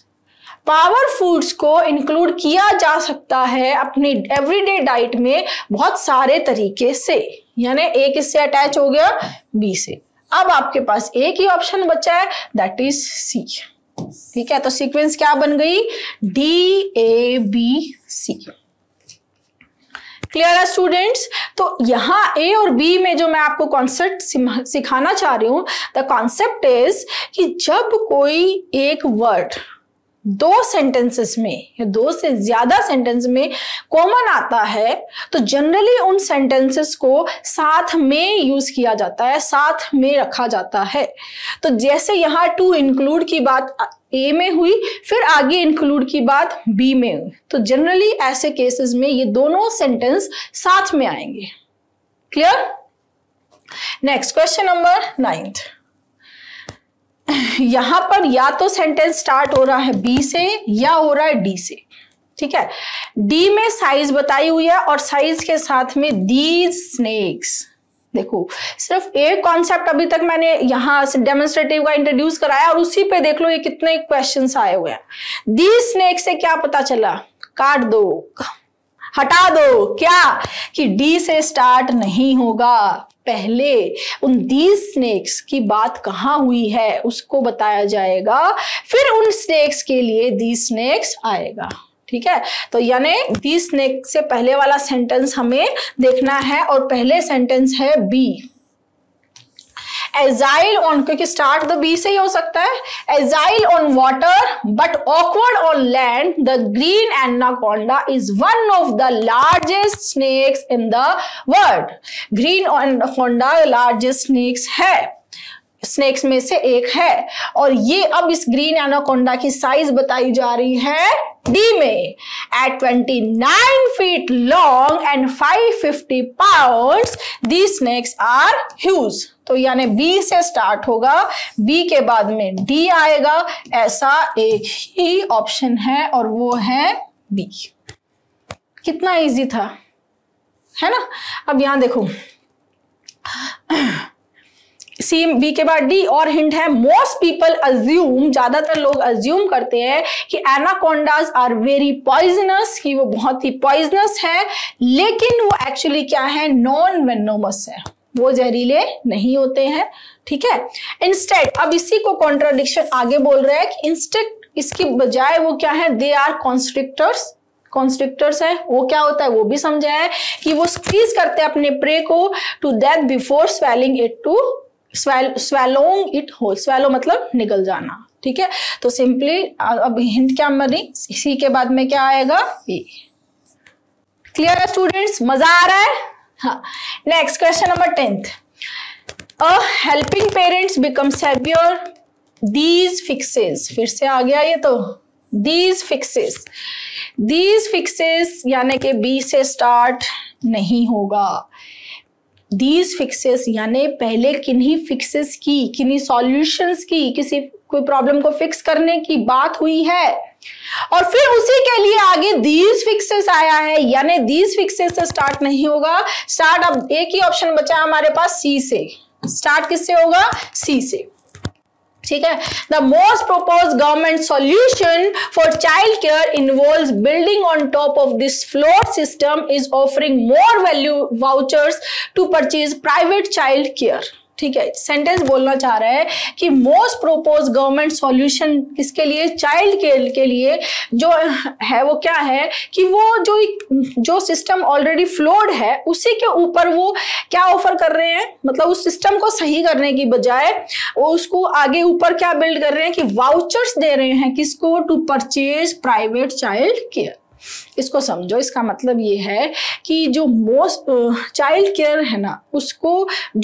Power foods को इंक्लूड किया जा सकता है अपने एवरीडे डाइट में बहुत सारे तरीके से, यानी A किससे अटैच हो गया, B से। अब आपके पास A की ऑप्शन बचा है, दैट इज C, ठीक है। तो सीक्वेंस क्या बन गई, D A B C. Clear है स्टूडेंट्स। तो यहाँ ए और बी में जो मैं आपको कॉन्सेप्ट सिखाना चाह रही हूँ, द कॉन्सेप्ट इज कि जब कोई एक वर्ड दो सेंटेंसेस में या दो से ज्यादा सेंटेंस में कॉमन आता है, तो जनरली उन सेंटेंसेस को साथ में यूज किया जाता है, साथ में रखा जाता है। तो जैसे यहाँ टू इंक्लूड की बात ए में हुई, फिर आगे इंक्लूड की बात बी में हुई, तो जनरली ऐसे केसेस में ये दोनों सेंटेंस साथ में आएंगे। Clear. Next question number ninth. यहां पर या तो सेंटेंस स्टार्ट हो रहा है बी से या हो रहा है डी से, ठीक है। डी में साइज बताई हुई है और साइज के साथ में दीज स्नेक्स। देखो सिर्फ एक कॉन्सेप्ट अभी तक मैंने यहाँ डेमोन्स्ट्रेटिव का इंट्रोड्यूस कराया और उसी पे देख लो ये कितने क्वेश्चंस आए हुए हैं। दीज स्नेक्स से क्या पता चला, काट दो, हटा दो, क्या कि डी से स्टार्ट नहीं होगा। पहले उन दीज स्नेक्स की बात कहाँ हुई है उसको बताया जाएगा, फिर उन स्नेक्स के लिए दीज स्नेक्स आएगा, ठीक है। तो यानी दीज स्नेक्स से पहले वाला सेंटेंस हमें देखना है और पहले सेंटेंस है बी। एजाइल ऑन, क्योंकि स्टार्ट द बी से ही हो सकता है, agile on water but awkward on land, the green anaconda is one of the largest snakes in the world. Green anaconda largest snakes है, स्नेक्स में से एक है, और ये अब इस ग्रीन एनाकोंडा की साइज बताई जा रही है डी में, एट उनतीस फीट लॉन्ग एंड पाँच सौ पचास pounds, the snakes are huge. तो यानी बी से स्टार्ट होगा, बी के बाद में डी आएगा, ऐसा एक ही ऑप्शन है और वो है बी। कितना इजी था, है ना। अब यहां देखो सी, बी के बाद डी, और हिंट है मोस्ट पीपल अज्यूम, ज्यादातर लोग अज्यूम करते हैं कि एनाकोंडाज आर वेरी पॉइजनस, कि वो बहुत ही पॉइजनस है, लेकिन वो एक्चुअली क्या है, नॉन वेनोमस है, वो जहरीले नहीं होते हैं, ठीक है। इंस्टेड, अब इसी को कॉन्ट्राडिक्शन आगे बोल रहे हैं कि इंस्टेड इसकी बजाय वो क्या है, दे आर कॉन्स्ट्रिक्टर्स, कॉन्स्ट्रिक्टर्स है वो क्या होता है वो भी समझाया है कि वो स्क्वीज करते हैं अपने प्रे को to death before swelling it to swallowing it whole. Swallow मतलब निगल जाना, ठीक है। तो सिंपली अब हिंट क्या मरी, सी के बाद में क्या आएगा बी। क्लियर है स्टूडेंट्स, मजा आ रहा है? हाँ। Next question number tenth, a helping parents become saviour these fixes. फिर से आ गया ये तो, दीज फिक्सेस। दीज फिक्सेस यानी कि बी से स्टार्ट नहीं होगा। दीज फिक्सेस यानी पहले किन्हीं फिक्सेस की, किन्हीं सॉल्यूशंस की, किसी कोई प्रॉब्लम को फिक्स करने की बात हुई है और फिर उसी के लिए आगे दीज फिक्सेस आया है, यानी दीज फिक्सेस से स्टार्ट नहीं होगा। स्टार्ट अब एक ही ऑप्शन बचा हमारे पास, सी से स्टार्ट। किससे होगा? सी से, ठीक है। The most propose government solution for child care involves building on top of this floor system is offering more value vouchers to purchase private child care, ठीक है। सेंटेंस बोलना चाह रहा है कि मोस्ट प्रपोज गवर्नमेंट सॉल्यूशन किसके लिए? Child care के लिए जो है वो क्या है कि वो जो जो सिस्टम ऑलरेडी फ्लोड है उसी के ऊपर वो क्या ऑफर कर रहे हैं, मतलब उस सिस्टम को सही करने की बजाय वो उसको आगे ऊपर क्या बिल्ड कर रहे हैं कि वाउचर्स दे रहे हैं। किसको? To purchase private child care. इसको समझो, इसका मतलब ये है कि जो मोस्ट चाइल्ड केयर है ना, उसको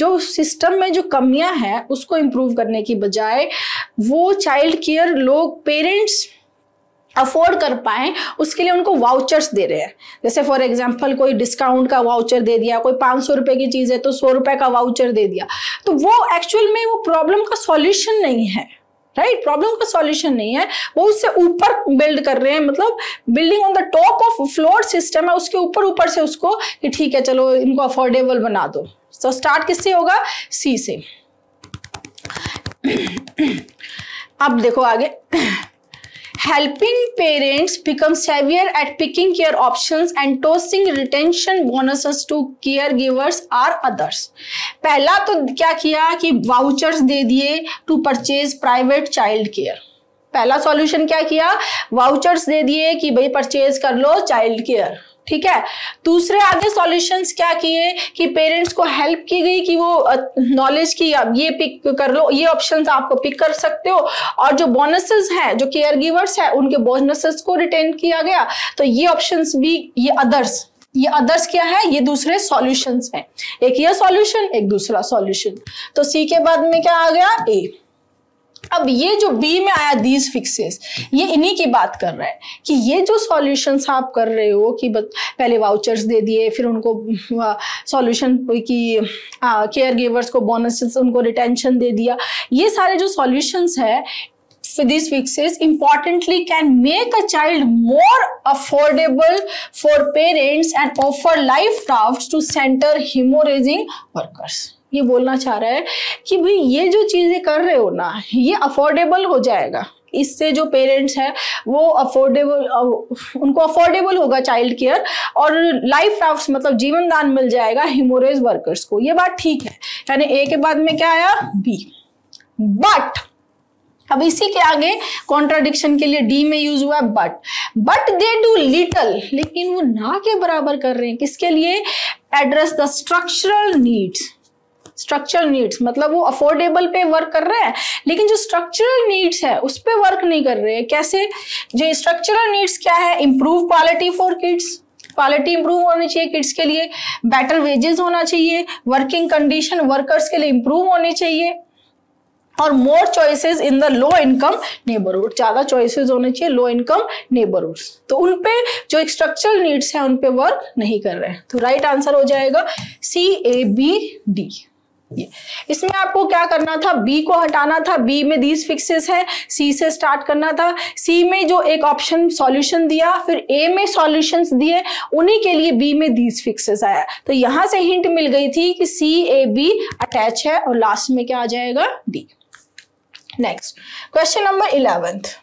जो सिस्टम में जो कमियां हैं उसको इम्प्रूव करने की बजाय वो चाइल्ड केयर लोग पेरेंट्स अफोर्ड कर पाए उसके लिए उनको वाउचर्स दे रहे हैं। जैसे फॉर एग्जांपल कोई डिस्काउंट का वाउचर दे दिया, कोई पाँच सौ रुपये की चीज़ है तो सौ रुपये का वाउचर दे दिया, तो वो एक्चुअल में वो प्रॉब्लम का सॉल्यूशन नहीं है, राइट। प्रॉब्लम का सॉल्यूशन नहीं है, वो उससे ऊपर बिल्ड कर रहे हैं, मतलब building on the top of floor system है उसके ऊपर ऊपर से उसको कि ठीक है चलो इनको अफोर्डेबल बना दो। तो स्टार्ट किससे होगा? सी से। अब देखो आगे, helping parents become savvier at picking care options and tossing retention bonuses to caregivers or others। पहला तो क्या किया कि वाउचर्स दे दिए to purchase private child care. पहला सॉल्यूशन क्या किया? वाउचर्स दे दिए कि भाई परचेज कर लो चाइल्ड केयर, ठीक है। दूसरे आगे सॉल्यूशंस क्या किए कि पेरेंट्स को हेल्प की गई कि वो नॉलेज की अब ये पिक कर लो, ये ऑप्शंस आपको पिक कर सकते हो, और जो बोनसेस हैं जो केयर गिवर्स हैं उनके बोनसेस को रिटेन किया गया। तो ये ऑप्शंस भी, ये अदर्स, ये अदर्स क्या है? ये दूसरे सॉल्यूशंस हैं। एक ये सॉल्यूशन, एक दूसरा सॉल्यूशन। तो सी के बाद में क्या आ गया? ए। अब ये जो बी में आया दीज फिक्सेस, ये इन्हीं की बात कर रहा है कि ये जो सॉल्यूशंस आप कर रहे हो कि पहले वाउचर्स दे दिए, फिर उनको सॉल्यूशन की केयर गिवर्स को बोनसेस, उनको रिटेंशन दे दिया, ये सारे जो सॉल्यूशंस है these fixes importantly can make a child more affordable for parents and offer life rafts to centre haemorrhaging workers. ये बोलना चाह रहा है कि भाई ये जो चीज़ें कर रहे हो ना ये अफोर्डेबल हो जाएगा, इससे जो पेरेंट्स हैं वो अफोर्डेबल, उनको अफोर्डेबल होगा चाइल्ड केयर और लाइफ राफ्ट मतलब जीवन दान मिल जाएगा हेमोरेज वर्कर्स को। ये बात ठीक है, यानी ए के बाद में क्या आया? बी। बट अब इसी के आगे कॉन्ट्राडिक्शन के लिए डी में यूज हुआ but. But they do little, लेकिन वो ना के बराबर कर रहे हैं। किसके लिए? Address the structural needs. Structural needs मतलब वो अफोर्डेबल पे वर्क कर रहे हैं लेकिन जो स्ट्रक्चरल नीड्स है उस पे वर्क नहीं कर रहे हैं। कैसे? जो स्ट्रक्चरल नीड्स क्या है? Improve quality for kids, quality improve होनी चाहिए किड्स के लिए, बेटर वेजेस होना चाहिए, वर्किंग कंडीशन वर्कर्स के लिए इंप्रूव होनी चाहिए, और more choices in the low income neighbourhood, ज़्यादा चॉइसेस होने चाहिए लो इनकम नेबरहुड्स। तो उन पे जो स्ट्रक्चरल नीड्स हैं उन पे वर्क नहीं कर रहे हैं। तो राइट आंसर हो जाएगा सी ए बी डी। ये इसमें आपको क्या करना था? बी को हटाना था, बी में दीज फिक्सेस है, सी से स्टार्ट करना था। सी में जो एक ऑप्शन सॉल्यूशन दिया, फिर ए में सॉल्यूशंस दिए, उन्हीं के लिए बी में दीज फिक्सेस आया। तो यहाँ से हिंट मिल गई थी कि सी ए बी अटैच है और लास्ट में क्या आ जाएगा? D. Next question number eleventh,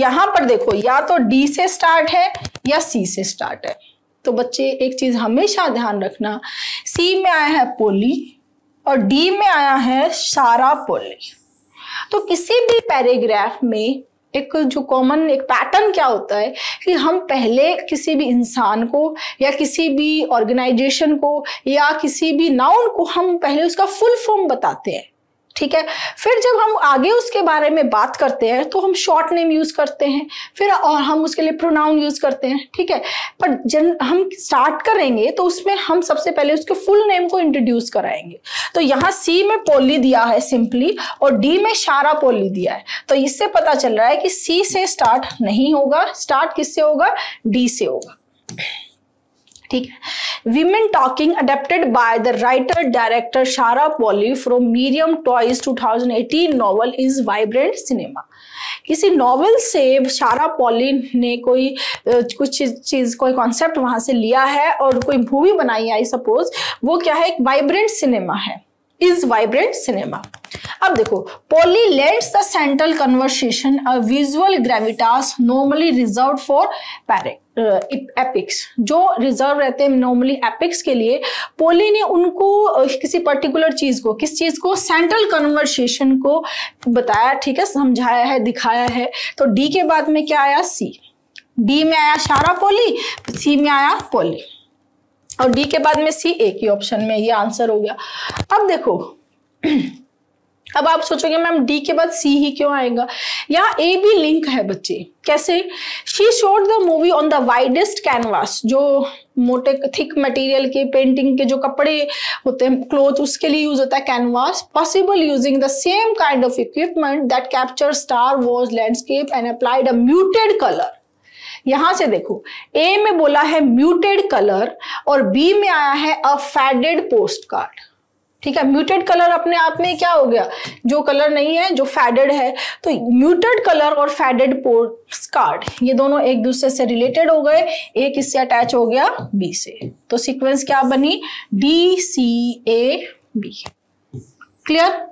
यहाँ पर देखो या तो डी से स्टार्ट है या सी से स्टार्ट है। तो बच्चे एक चीज हमेशा ध्यान रखना, सी में आया है पोली और डी में आया है सारा पोली। तो किसी भी पैराग्राफ में एक जो कॉमन एक पैटर्न क्या होता है कि हम पहले किसी भी इंसान को या किसी भी ऑर्गेनाइजेशन को या किसी भी नाउन को हम पहले उसका फुल फॉर्म बताते हैं, ठीक है। फिर जब हम आगे उसके बारे में बात करते हैं तो हम शॉर्ट नेम यूज करते हैं, फिर और हम उसके लिए प्रोनाउन यूज करते हैं, ठीक है। पर जब हम स्टार्ट करेंगे तो उसमें हम सबसे पहले उसके फुल नेम को इंट्रोड्यूस कराएंगे। तो यहाँ सी में पोली दिया है सिंपली और डी में सारा पोली दिया है, तो इससे पता चल रहा है कि सी से स्टार्ट नहीं होगा, स्टार्ट किससे होगा, डी से होगा, ठीक है। Women talking adapted by the writer director Sarah Polley from Miriam Toews two thousand eighteen novel is vibrant cinema. किसी नॉवल से सारा पॉली ने कोई कुछ चीज कोई कॉन्सेप्ट वहां से लिया है और कोई मूवी बनाई आई सपोज, वो क्या है, एक वाइब्रेंट सिनेमा है, इज वाइब्रेंट सिनेमा। अब देखो, Polley lets the central conversation a visual gravitas normally reserve for period epics, जो रिजर्व रहते हैं नॉर्मली एपिक्स के लिए, पॉली ने उनको किसी पर्टिकुलर चीज को, किस चीज को, सेंट्रल कन्वर्सेशन को बताया, ठीक है, समझाया है, दिखाया है। तो डी के बाद में क्या आया, सी। डी में आया सारा पॉली, सी में आया पॉली, और डी के बाद में सी, एक ही ऑप्शन में ये आंसर हो गया। अब देखो, अब आप सोचोगे मैम डी के बाद सी ही क्यों आएगा, यहाँ ए बी लिंक है बच्चे, कैसे, she showed the movie on the widest canvas, जो मोटे थिक मटेरियल के पेंटिंग के जो कपड़े होते हैं क्लोथ, उसके लिए यूज होता है canvas, possible using the same kind of equipment that capture Star Wars landscape and applied a muted colour. यहां से देखो, ए में बोला है म्यूटेड कलर और बी में आया है अ फैडेड पोस्ट कार्ड, ठीक है। म्यूटेड कलर अपने आप में क्या हो गया, जो कलर नहीं है, जो फैडेड है, तो म्यूटेड कलर और फैडेड पोस्ट कार्ड ये दोनों एक दूसरे से रिलेटेड हो गए, ए किससे अटैच हो गया, बी से। तो सीक्वेंस क्या बनी, D C A B, clear.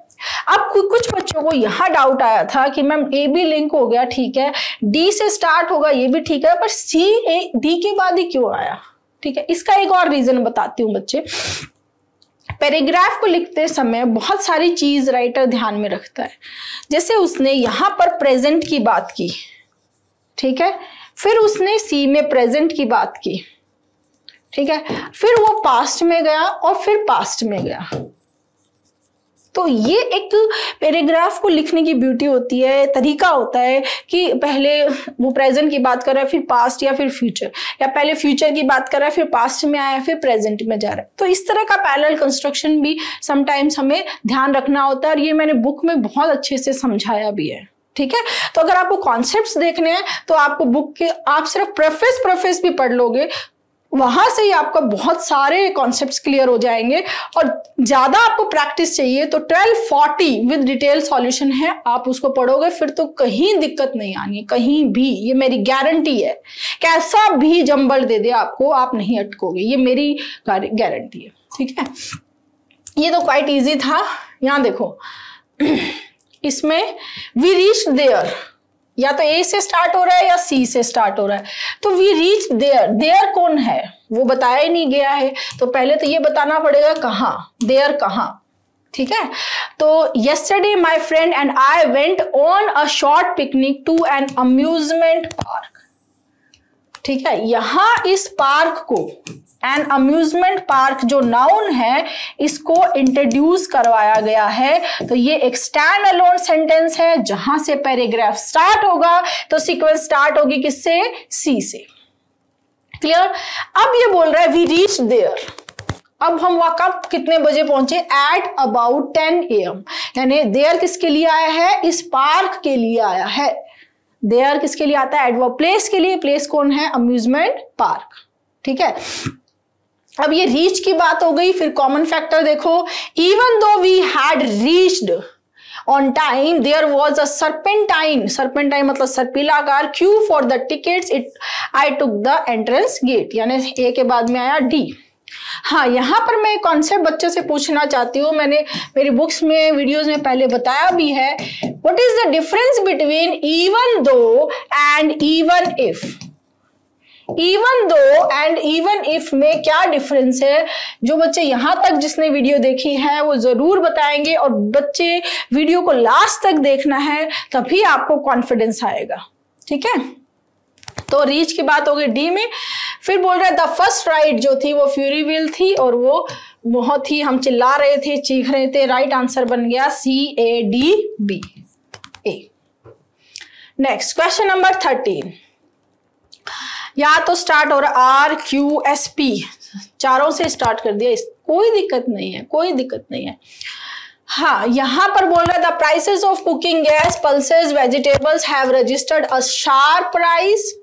अब कुछ बच्चों को यहाँ डाउट आया था कि मैम ए बी लिंक हो गया, ठीक है, डी से स्टार्ट होगा ये भी ठीक है, पर सी ए डी के बाद ही क्यों आया, ठीक है। इसका एक और रीजन बताती हूँ बच्चे, पैराग्राफ को लिखते समय बहुत सारी चीज राइटर ध्यान में रखता है, जैसे उसने यहाँ पर प्रेजेंट की बात की, ठीक है, फिर उसने सी में प्रेजेंट की बात की, ठीक है, फिर वो पास्ट में गया और फिर पास्ट में गया। तो ये एक पैराग्राफ को लिखने की ब्यूटी होती है, तरीका होता है कि पहले वो प्रेजेंट की बात कर रहा है फिर पास्ट या फिर फ्यूचर, या पहले फ्यूचर की बात कर रहा है फिर पास्ट में आया फिर प्रेजेंट में जा रहा है। तो इस तरह का पैरेलल कंस्ट्रक्शन भी समटाइम्स हमें ध्यान रखना होता है, और ये मैंने बुक में बहुत अच्छे से समझाया भी है, ठीक है। तो अगर आपको कॉन्सेप्ट्स देखने हैं तो आपको बुक के, आप सिर्फ प्रेफेस प्रेफेस भी पढ़ लोगे, वहां से ही आपका बहुत सारे कॉन्सेप्ट्स क्लियर हो जाएंगे। और ज्यादा आपको प्रैक्टिस चाहिए तो twelve forty with detail solution है, आप उसको पढ़ोगे फिर तो कहीं दिक्कत नहीं आनी है, कहीं भी, ये मेरी गारंटी है। कैसा भी जंबल दे दे आपको, आप नहीं अटकोगे, ये मेरी गारंटी है, ठीक है। ये तो क्वाइट इजी था। यहाँ देखो, इसमें वी रीच्ड देयर, या तो ए से स्टार्ट हो रहा है या सी से स्टार्ट हो रहा है, तो वी रीच देयर, देयर कौन है वो बताया ही नहीं गया है, तो पहले तो ये बताना पड़ेगा कहाँ, देयर कहाँ, ठीक है। तो yesterday my friend and I went on a short picnic to an amusement park, ठीक है। यहाँ इस पार्क को, एन अम्यूजमेंट पार्क जो नाउन है, इसको इंट्रोड्यूस करवाया गया है, तो ये एक स्टैंड अलोन सेंटेंस है, जहां से पैराग्राफ स्टार्ट होगा तो सीक्वेंस स्टार्ट होगी किससे, सी से, क्लियर। अब ये बोल रहा है वी रीच देयर, अब हम वहां कब, कितने बजे पहुंचे, at about ten A M, यानी देयर किसके लिए आया है, इस पार्क के लिए आया है। देयर किसके लिए आता है, एडवर्ब प्लेस के लिए, प्लेस कौन है, अम्यूजमेंट पार्क, ठीक है। अब ये रीच की बात हो गई, फिर कॉमन फैक्टर देखो, even though we had reached on time there was a serpentine, serpentine मतलब सर्पिला कार, queue for the tickets it I took the entrance gate, यानी ए के बाद में आया डी। हाँ, यहाँ पर मैं एक कॉन्सेप्ट बच्चों से पूछना चाहती हूँ, मैंने मेरी बुक्स में वीडियोस में पहले बताया भी है, what is the difference between even though and even if. Even though and even if में क्या डिफरेंस है, जो बच्चे यहाँ तक जिसने वीडियो देखी है वो जरूर बताएंगे, और बच्चे वीडियो को लास्ट तक देखना है तभी आपको कॉन्फिडेंस आएगा, ठीक है। तो रीच की बात हो गई डी में, फिर बोल रहे द फर्स्ट राइट जो थी वो फ्यूरी व्हील थी, और वो बहुत ही हम चिल्ला रहे थे, चीख रहे थे। राइट आंसर बन गया C A D B A. Next question number thirteen, या तो स्टार्ट और आर क्यू एस पी चारों से स्टार्ट कर दिया, कोई दिक्कत नहीं है, कोई दिक्कत नहीं है। हाँ, यहाँ पर बोल रहा था prices of cooking gas pulses vegetables have registered a sharp rise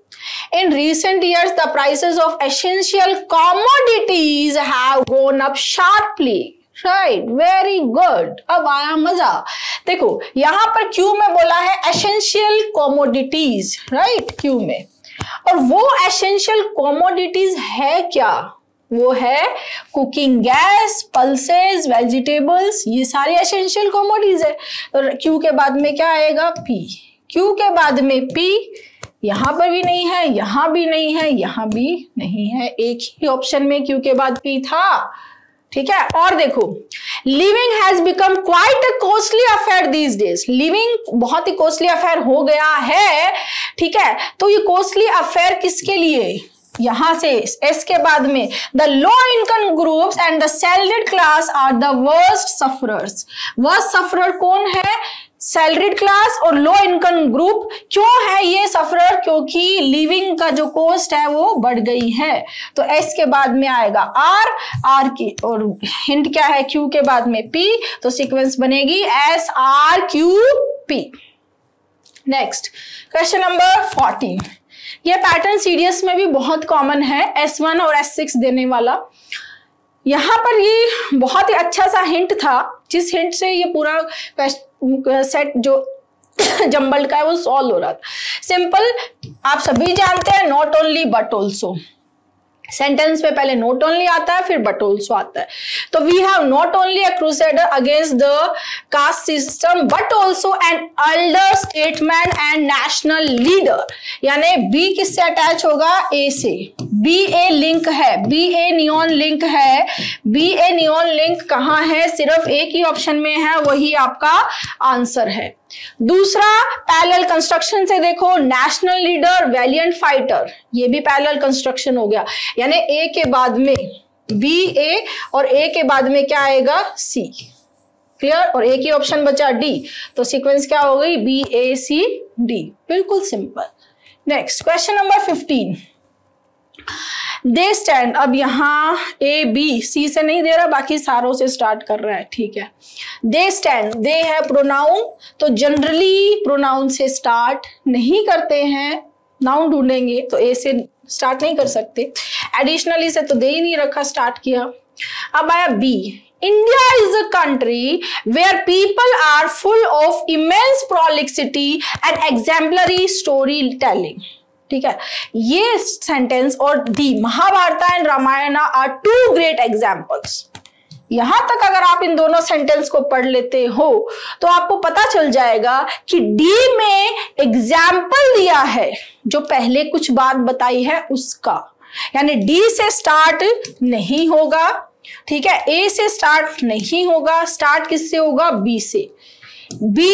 in recent years, the prices of essential commodities have gone up sharply. Right, very good, अब आया मजा। देखो यहाँ पर क्यू में बोला है एसेंशियल कॉमोडिटीज, राइट, क्यू में, और वो एसेंशियल कॉमोडिटीज है क्या, वो है कुकिंग गैस पल्सेस वेजिटेबल्स, ये सारी एसेंशियल कॉमोडिटीज है। और क्यू के बाद में क्या आएगा पी, क्यू के बाद में पी, यहां पर भी नहीं है, यहां भी नहीं है, यहां भी नहीं है, एक ही ऑप्शन में क्यू के बाद पी था, ठीक है। और देखो living has become quite a costly affair these days, living बहुत ही कॉस्टली अफेयर हो गया है, ठीक है। तो ये कॉस्टली अफेयर किसके लिए, यहां से एस के बाद में the low income groups and the salaried class are the worst sufferers. Worst sufferer कौन है, सैलरीड क्लास और लो इनकम ग्रुप। क्यों है ये सफरर, क्योंकि लिविंग का जो कॉस्ट है वो बढ़ गई है। तो एस के बाद में आएगा आर, आर की और हिंट क्या है क्यू के बाद में पी, तो सीक्वेंस बनेगी S R Q P. Next question number fourteen, ये पैटर्न सीडीएस में भी बहुत कॉमन है, एस वन और एस सिक्स देने वाला। यहाँ पर ये बहुत ही अच्छा सा हिंट था, जिस हिंट से ये पूरा सेट जो जंबल का है वो सॉल्व हो रहा था। सिंपल आप सभी जानते हैं, not only but also, sentence में पहले नॉट ओनली आता है फिर बट ऑल्सो आता है। तो we have not only a crusader against the caste system but also an elder statesman and national leader. यानी बी किससे अटैच होगा, ए से। बी ए लिंक है, बी ए नियॉन लिंक है, बी ए नियॉन लिंक कहाँ है, सिर्फ एक ही ऑप्शन में है, वही आपका आंसर है। दूसरा पैरेलल कंस्ट्रक्शन से देखो, नेशनल लीडर वैलियंट फाइटर, ये भी पैरेलल कंस्ट्रक्शन हो गया, यानी ए के बाद में बी ए और ए के बाद में क्या आएगा सी, क्लियर, और एक ही ऑप्शन बचा डी, तो सीक्वेंस क्या हो गई बी ए सी डी, बिल्कुल simple. Next question number fifteen, they stand, अब यहाँ ए बी सी से नहीं दे रहा, बाकी सारों से स्टार्ट कर रहा है, ठीक है। दे स्टैंड, दे है प्रोनाउन, तो जनरली प्रोनाउन से स्टार्ट नहीं करते हैं, नाउन ढूंढेंगे तो ए से स्टार्ट नहीं कर सकते, एडिशनली से तो दे ही नहीं रखा, स्टार्ट किया। अब आया B, India is a country where people are full of immense prolixity and exemplary story telling, ठीक है। ये सेंटेंस और D, Mahabharata and Ramayana are two great examples, यहां तक अगर आप इन दोनों सेंटेंस को पढ़ लेते हो तो आपको पता चल जाएगा कि डी में एग्जाम्पल दिया है जो पहले कुछ बात बताई है उसका, यानी डी से स्टार्ट नहीं होगा, ठीक है, ए से स्टार्ट नहीं होगा, स्टार्ट किससे होगा बी से। बी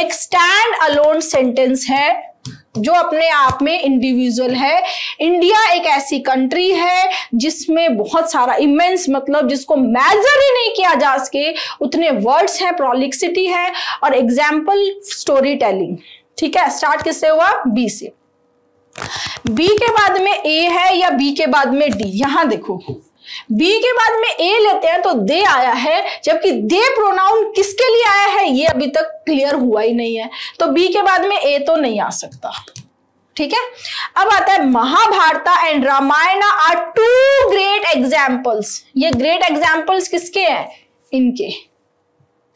एक स्टैंड अलोन सेंटेंस है जो अपने आप में इंडिविजुअल है। इंडिया एक ऐसी कंट्री है जिसमें बहुत सारा इमेंस, मतलब जिसको मेजर ही नहीं किया जा सके उतने वर्ड्स हैं, प्रोलिक्सिटी है और एग्जाम्पल स्टोरी टेलिंग, ठीक है। स्टार्ट किससे हुआ बी से, बी के बाद में ए है या बी के बाद में डी, यहां देखो बी के बाद में ए लेते हैं तो दे आया है, जबकि दे प्रोनाउन किसके लिए आया है ये अभी तक क्लियर हुआ ही नहीं है, तो बी के बाद में ए तो नहीं आ सकता, ठीक है। अब आता है Mahabharata and Ramayana are two great examples, ये ग्रेट एग्जाम्पल्स किसके हैं इनके,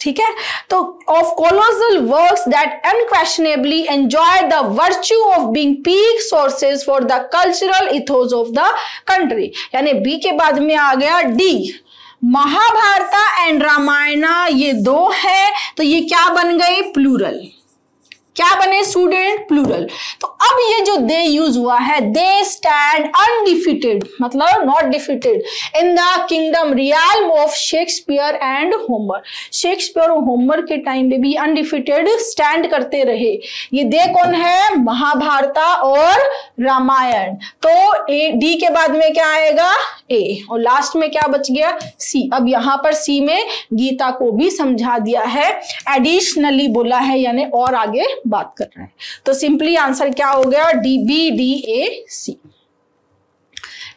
ठीक है। तो of colossal works that unquestionably enjoy the virtue of being peak sources for the cultural ethos of the country, यानी बी के बाद में आ गया डी। महाभारत एंड रामायण ये दो है तो ये क्या बन गए, प्लूरल, क्या बने? Student plural. तो अब ये जो दे यूज हुआ है, दे स्टैंड अनडिफिटेड, मतलब not defeated in the kingdom realm of Shakespeare and Homer. Shakespeare और होमर के टाइम में भी अनडिफिटेड स्टैंड करते रहे। ये दे कौन है? महाभारत और रामायण। तो ए डी के बाद में क्या आएगा? ए, और लास्ट में क्या बच गया? सी। अब यहां पर सी में गीता को भी समझा दिया है, एडिशनली बोला है, यानी और आगे बात कर रहे हैं। तो सिंपली आंसर क्या हो गया? D B D A C.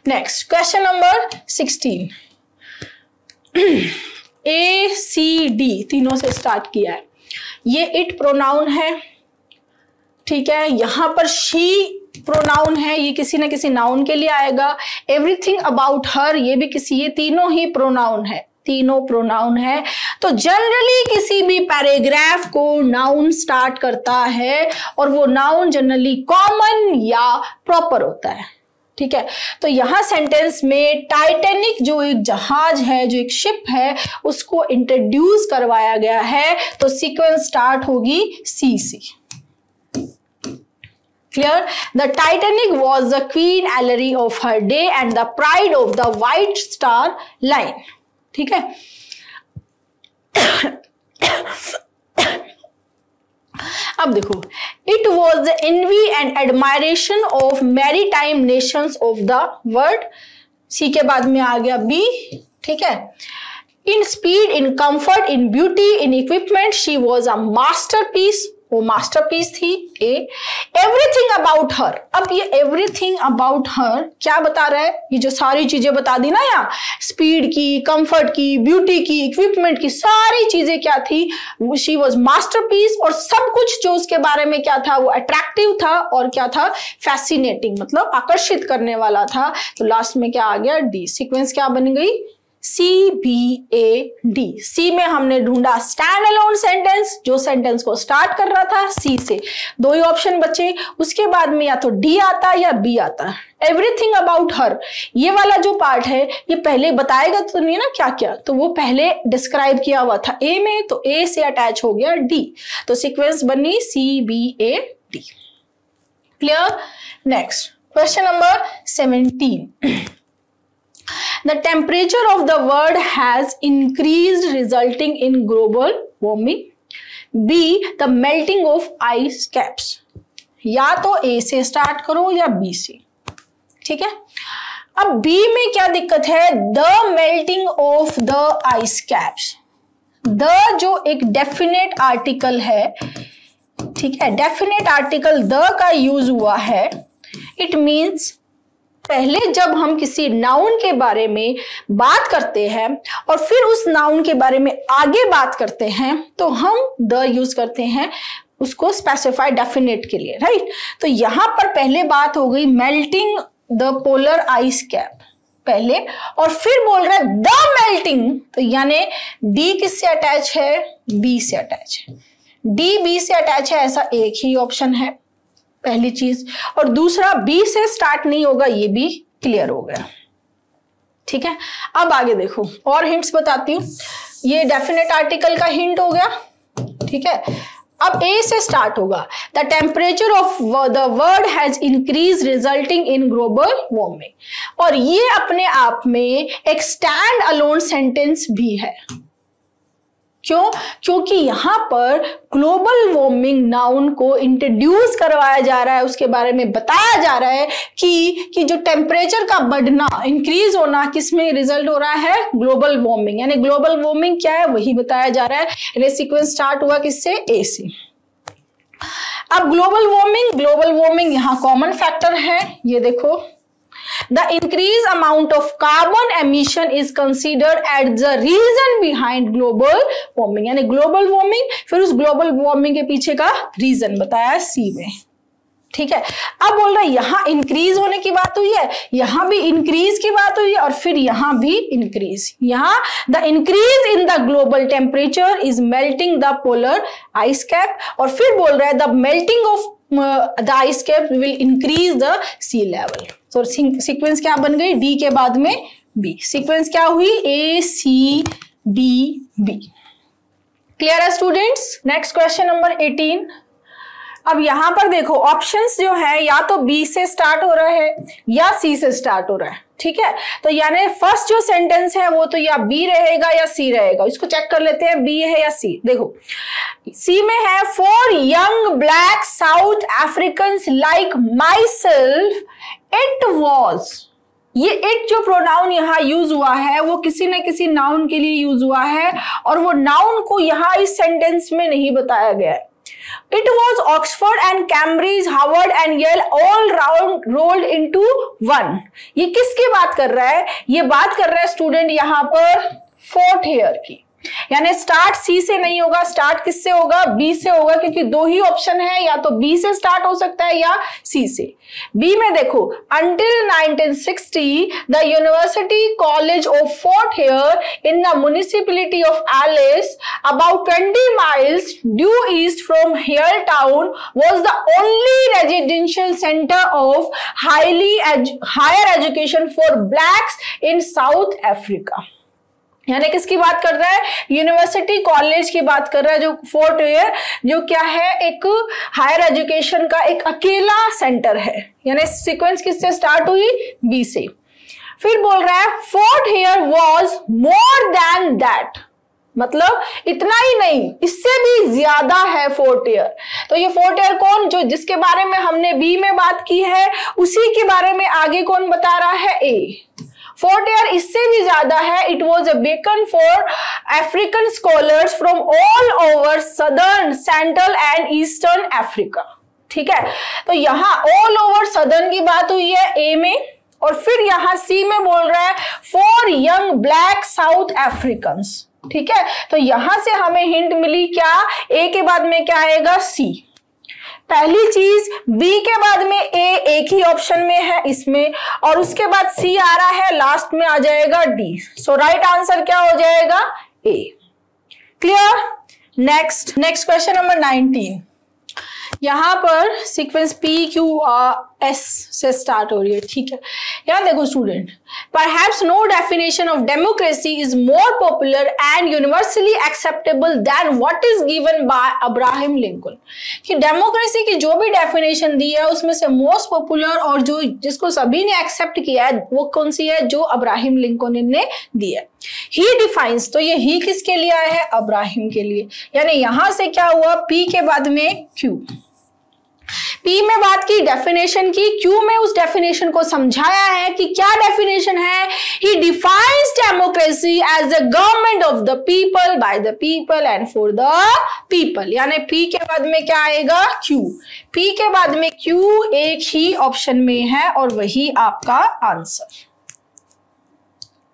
Next question number sixteen. A C D तीनों से स्टार्ट किया है, ये इट प्रोनाउन है, ठीक है। यहां पर शी प्रोनाउन है, ये किसी ना किसी नाउन के लिए आएगा। एवरीथिंग अबाउट हर, ये भी किसी, ये तीनों ही प्रोनाउन है, तीनों प्रोनाउन है। तो जनरली किसी भी पैराग्राफ को नाउन स्टार्ट करता है और वो नाउन जनरली कॉमन या प्रॉपर होता है, ठीक है। तो यहाँ सेंटेंस में टाइटैनिक जो एक जहाज है, जो एक शिप है, उसको इंट्रोड्यूस करवाया गया है। तो सीक्वेंस स्टार्ट होगी सी सी। Clear? The Titanic was the queen allegory of her day and the pride of the White Star Line. ठीक है। अब देखो, it was the envy and admiration of maritime nations of the world. सी के बाद में आ गया B, ठीक है। In speed, in comfort, in beauty, in equipment, she was a masterpiece. वो मास्टरपीस थी। ए एवरीथिंग अबाउट हर, अब ये एवरीथिंग अबाउट हर क्या बता रहा है? ये जो सारी चीजें बता दी ना, यहाँ स्पीड की, कंफर्ट की, ब्यूटी की, इक्विपमेंट की, सारी चीजें क्या थी? She was masterpiece. और सब कुछ जो उसके बारे में क्या था, वो अट्रैक्टिव था और क्या था? फैसिनेटिंग, मतलब आकर्षित करने वाला था। तो लास्ट में क्या आ गया? डी। सीक्वेंस क्या बन गई? सी बी ए डी। सी में हमने ढूंढा स्टैंड अलोन सेंटेंस, जो सेंटेंस को स्टार्ट कर रहा था सी से। दो ही ऑप्शन बचे, उसके बाद में या तो डी आता या बी आता। एवरीथिंग अबाउट हर, ये वाला जो पार्ट है, ये पहले बताएगा तो नहीं ना क्या क्या, तो वो पहले डिस्क्राइब किया हुआ था ए में, तो ए से अटैच हो गया डी। तो सीक्वेंस बनी C B A D. Clear? Next question number seventeen. The temperature of the world has increased, resulting in global warming. B. The melting of ice caps. या तो A से स्टार्ट करो या B से, ठीक है। अब B में क्या दिक्कत है? The melting of the ice caps. The जो एक definite article है, ठीक है, definite article the का use हुआ है। It means पहले जब हम किसी नाउन के बारे में बात करते हैं और फिर उस नाउन के बारे में आगे बात करते हैं, तो हम द यूज करते हैं उसको स्पेसिफाई डेफिनेट के लिए, राइट। तो यहां पर पहले बात हो गई melting the polar ice cap पहले, और फिर बोल रहा है द मेल्टिंग, तो यानी डी किससे अटैच है? बी से अटैच है। डी बी से अटैच है, ऐसा एक ही ऑप्शन है, पहली चीज। और दूसरा बी से स्टार्ट नहीं होगा, ये भी क्लियर हो गया, ठीक है। अब आगे देखो, और हिंट्स बताती हूँ। ये डेफिनेट आर्टिकल का हिंट हो गया, ठीक है। अब ए से स्टार्ट होगा। The temperature of the world has increase resulting in global warming, और ये अपने आप में एक स्टैंड अलोन सेंटेंस भी है। क्यों? क्योंकि यहाँ पर ग्लोबल वार्मिंग नाउन को इंट्रोड्यूस करवाया जा रहा है, उसके बारे में बताया जा रहा है कि कि जो टेम्परेचर का बढ़ना, इंक्रीज होना, किसमें रिजल्ट हो रहा है? Global warming. यानी ग्लोबल वार्मिंग क्या है, वही बताया जा रहा है। यानी सीक्वेंस स्टार्ट हुआ किससे? ए से। अब ग्लोबल वार्मिंग, ग्लोबल वार्मिंग यहाँ कॉमन फैक्टर है, ये देखो। The increased amount of carbon emission is considered as the reason behind global warming. यानी global warming, फिर उस global warming के पीछे का reason बताया C में, ठीक है। अब बोल रहा है यहाँ इंक्रीज होने की बात हुई है, यहाँ भी इंक्रीज की बात हुई है, और फिर यहाँ भी इंक्रीज। यहाँ the increase in the global temperature is melting the polar ice cap, और फिर बोल रहा है the melting of the ice cap will increase the sea level. तो सीक्वेंस क्या बन गई? डी के बाद में बी। सीक्वेंस क्या हुई? A C D B. Clear है students? Next question number eighteen. अब यहाँ पर देखो ऑप्शंस जो है या तो बी से स्टार्ट हो रहा है या सी से स्टार्ट हो रहा है, ठीक है। तो यानी फर्स्ट जो सेंटेंस है वो तो या बी रहेगा या सी रहेगा। इसको चेक कर लेते हैं बी है या सी। देखो सी में है for young black South African like myself it was. ये इट जो प्रोनाउन यहाँ यूज हुआ है वो किसी न किसी नाउन के लिए यूज हुआ है और वो नाउन को यहाँ इस सेंटेंस में नहीं बताया गया है। It was Oxford and Cambridge, Harvard and Yale all round rolled into one. ये किसकी बात कर रहा है? ये बात कर रहा है स्टूडेंट यहाँ पर फोर्ट हेयर की। यानी स्टार्ट सी से नहीं होगा, स्टार्ट किससे होगा? बी से होगा, क्योंकि दो ही ऑप्शन है, या तो बी से स्टार्ट हो सकता है या सी से। बी में देखो until nineteen sixty the university college of Fort Hare in the municipality of Alice about twenty miles due east from Hare town was the only residential centre of highly higher education for blacks in South Africa. यानी किसकी बात कर रहा है? University college की बात कर रहा है जो फोर्ट हेयर जो क्या है एक हायर एजुकेशन का एक अकेला सेंटर है। यानी सीक्वेंस किससे स्टार्ट हुई? बी से। फिर बोल रहा है Fort Hare was more than that, मतलब इतना ही नहीं इससे भी ज्यादा है फोर्ट हेयर। तो ये फोर्ट हेयर कौन? जो जिसके बारे में हमने बी में बात की है उसी के बारे में आगे कौन बता रहा है? ए। फोर्ट हेयर इससे भी ज्यादा है। It was a beacon for African scholars from all over southern central and eastern Africa, ठीक है। तो यहाँ ऑल ओवर सदर्न की बात हुई है ए में, और फिर यहाँ सी में बोल रहा है for young black South African, ठीक है। तो यहाँ से हमें हिंट मिली क्या? ए के बाद में क्या आएगा? सी। पहली चीज बी के बाद में ए एक ही ऑप्शन में है इसमें, और उसके बाद सी आ रहा है, लास्ट में आ जाएगा डी। सो राइट आंसर क्या हो जाएगा? A. Clear? Next next question number nineteen. यहाँ पर sequence P Q R S से स्टार्ट हो रही है, ठीक है। यहाँ देखो student perhaps no definition of democracy is more popular and universally acceptable than what is given by Abraham Lincoln. कि डेमोक्रेसी की जो भी डेफिनेशन दी है उसमें से मोस्ट पॉपुलर और जो जिसको सभी ने एक्सेप्ट किया है वो कौन सी है? जो अब्राहम लिंकन ने दी है। ही डिफाइंस, तो ये ही किसके लिए आया है? अब्राहम के लिए। यानी यहाँ से क्या हुआ? पी के बाद में क्यू। पी में बात की डेफिनेशन की, क्यू में उस डेफिनेशन को समझाया है कि क्या डेफिनेशन है। He defines democracy as a government of the people by the people and for the people. यानी पी के बाद में क्या आएगा? क्यू। पी के बाद में क्यू एक ही ऑप्शन में है और वही आपका आंसर,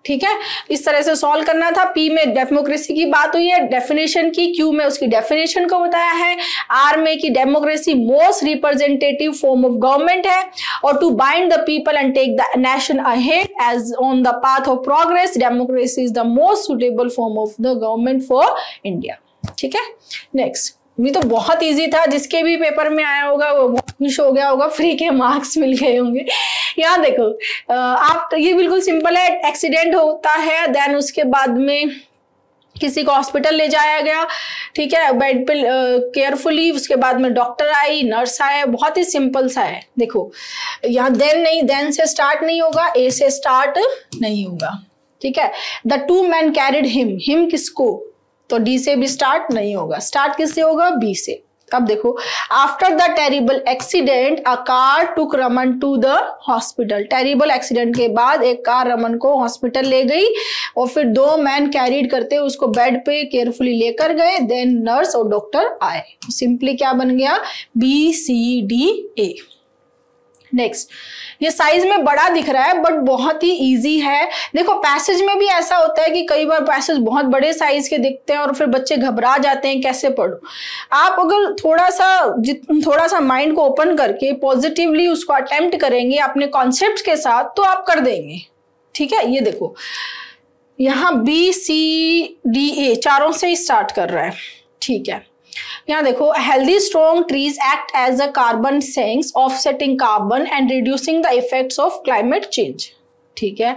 ठीक है। इस तरह से सॉल्व करना था। पी में डेमोक्रेसी की बात हुई है, डेफिनेशन की। क्यू में उसकी डेफिनेशन को बताया है। आर में कि democracy most representative form of government है और to bind the people and take the nation ahead as on the path of progress democracy is the most suitable form of the government for India, ठीक है। Next, ये तो बहुत easy था, जिसके भी पेपर में आया होगा वो बहुत खुश हो गया होगा, फ्री के मार्क्स मिल गए होंगे। यहाँ देखो आप, ये बिल्कुल सिंपल है। एक्सीडेंट होता है, देन उसके बाद में किसी को हॉस्पिटल ले जाया गया, ठीक है, बेड पे केयरफुली। उसके बाद में डॉक्टर आई, नर्स आए, बहुत ही सिंपल सा है। देखो यहाँ देन नहीं, देन से स्टार्ट नहीं होगा, ए से स्टार्ट नहीं होगा, ठीक है। The two man carried him, him किसको? तो डी से भी स्टार्ट नहीं होगा, स्टार्ट किससे होगा? बी से। अब देखो after the terrible accident a car took Raman to the hospital. Terrible accident के बाद एक कार रमन को हॉस्पिटल ले गई और फिर दो मैन कैरीड करते उसको बेड पे केयरफुली लेकर गए, देन नर्स और डॉक्टर आए। सिंपली क्या बन गया? B C D A. Next, ये साइज में बड़ा दिख रहा है बट बहुत ही इजी है। देखो पैसेज में भी ऐसा होता है कि कई बार पैसेज बहुत बड़े साइज के दिखते हैं और फिर बच्चे घबरा जाते हैं कैसे पढ़ो। आप अगर थोड़ा सा थोड़ा सा माइंड को ओपन करके पॉजिटिवली उसको अटेम्प्ट करेंगे अपने कॉन्सेप्ट के साथ तो आप कर देंगे, ठीक है। ये देखो यहाँ बी सी डी ए चारों से ही स्टार्ट कर रहा है, ठीक है। यहाँ देखो healthy strong trees act as a carbon sinks offsetting carbon and reducing the effects of climate change, ठीक है।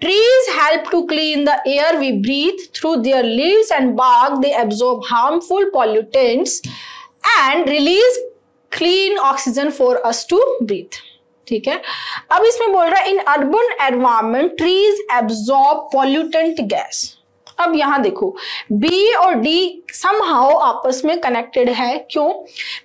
Trees help to clean the air we breathe through their leaves and bark, they absorb harmful pollutants and release clean oxygen for us to breathe. ठीक है, अब इसमें बोल रहा है in urban environment trees absorb pollutant gas. अब यहां देखो बी और डी समहाउ आपस में कनेक्टेड है. क्यों?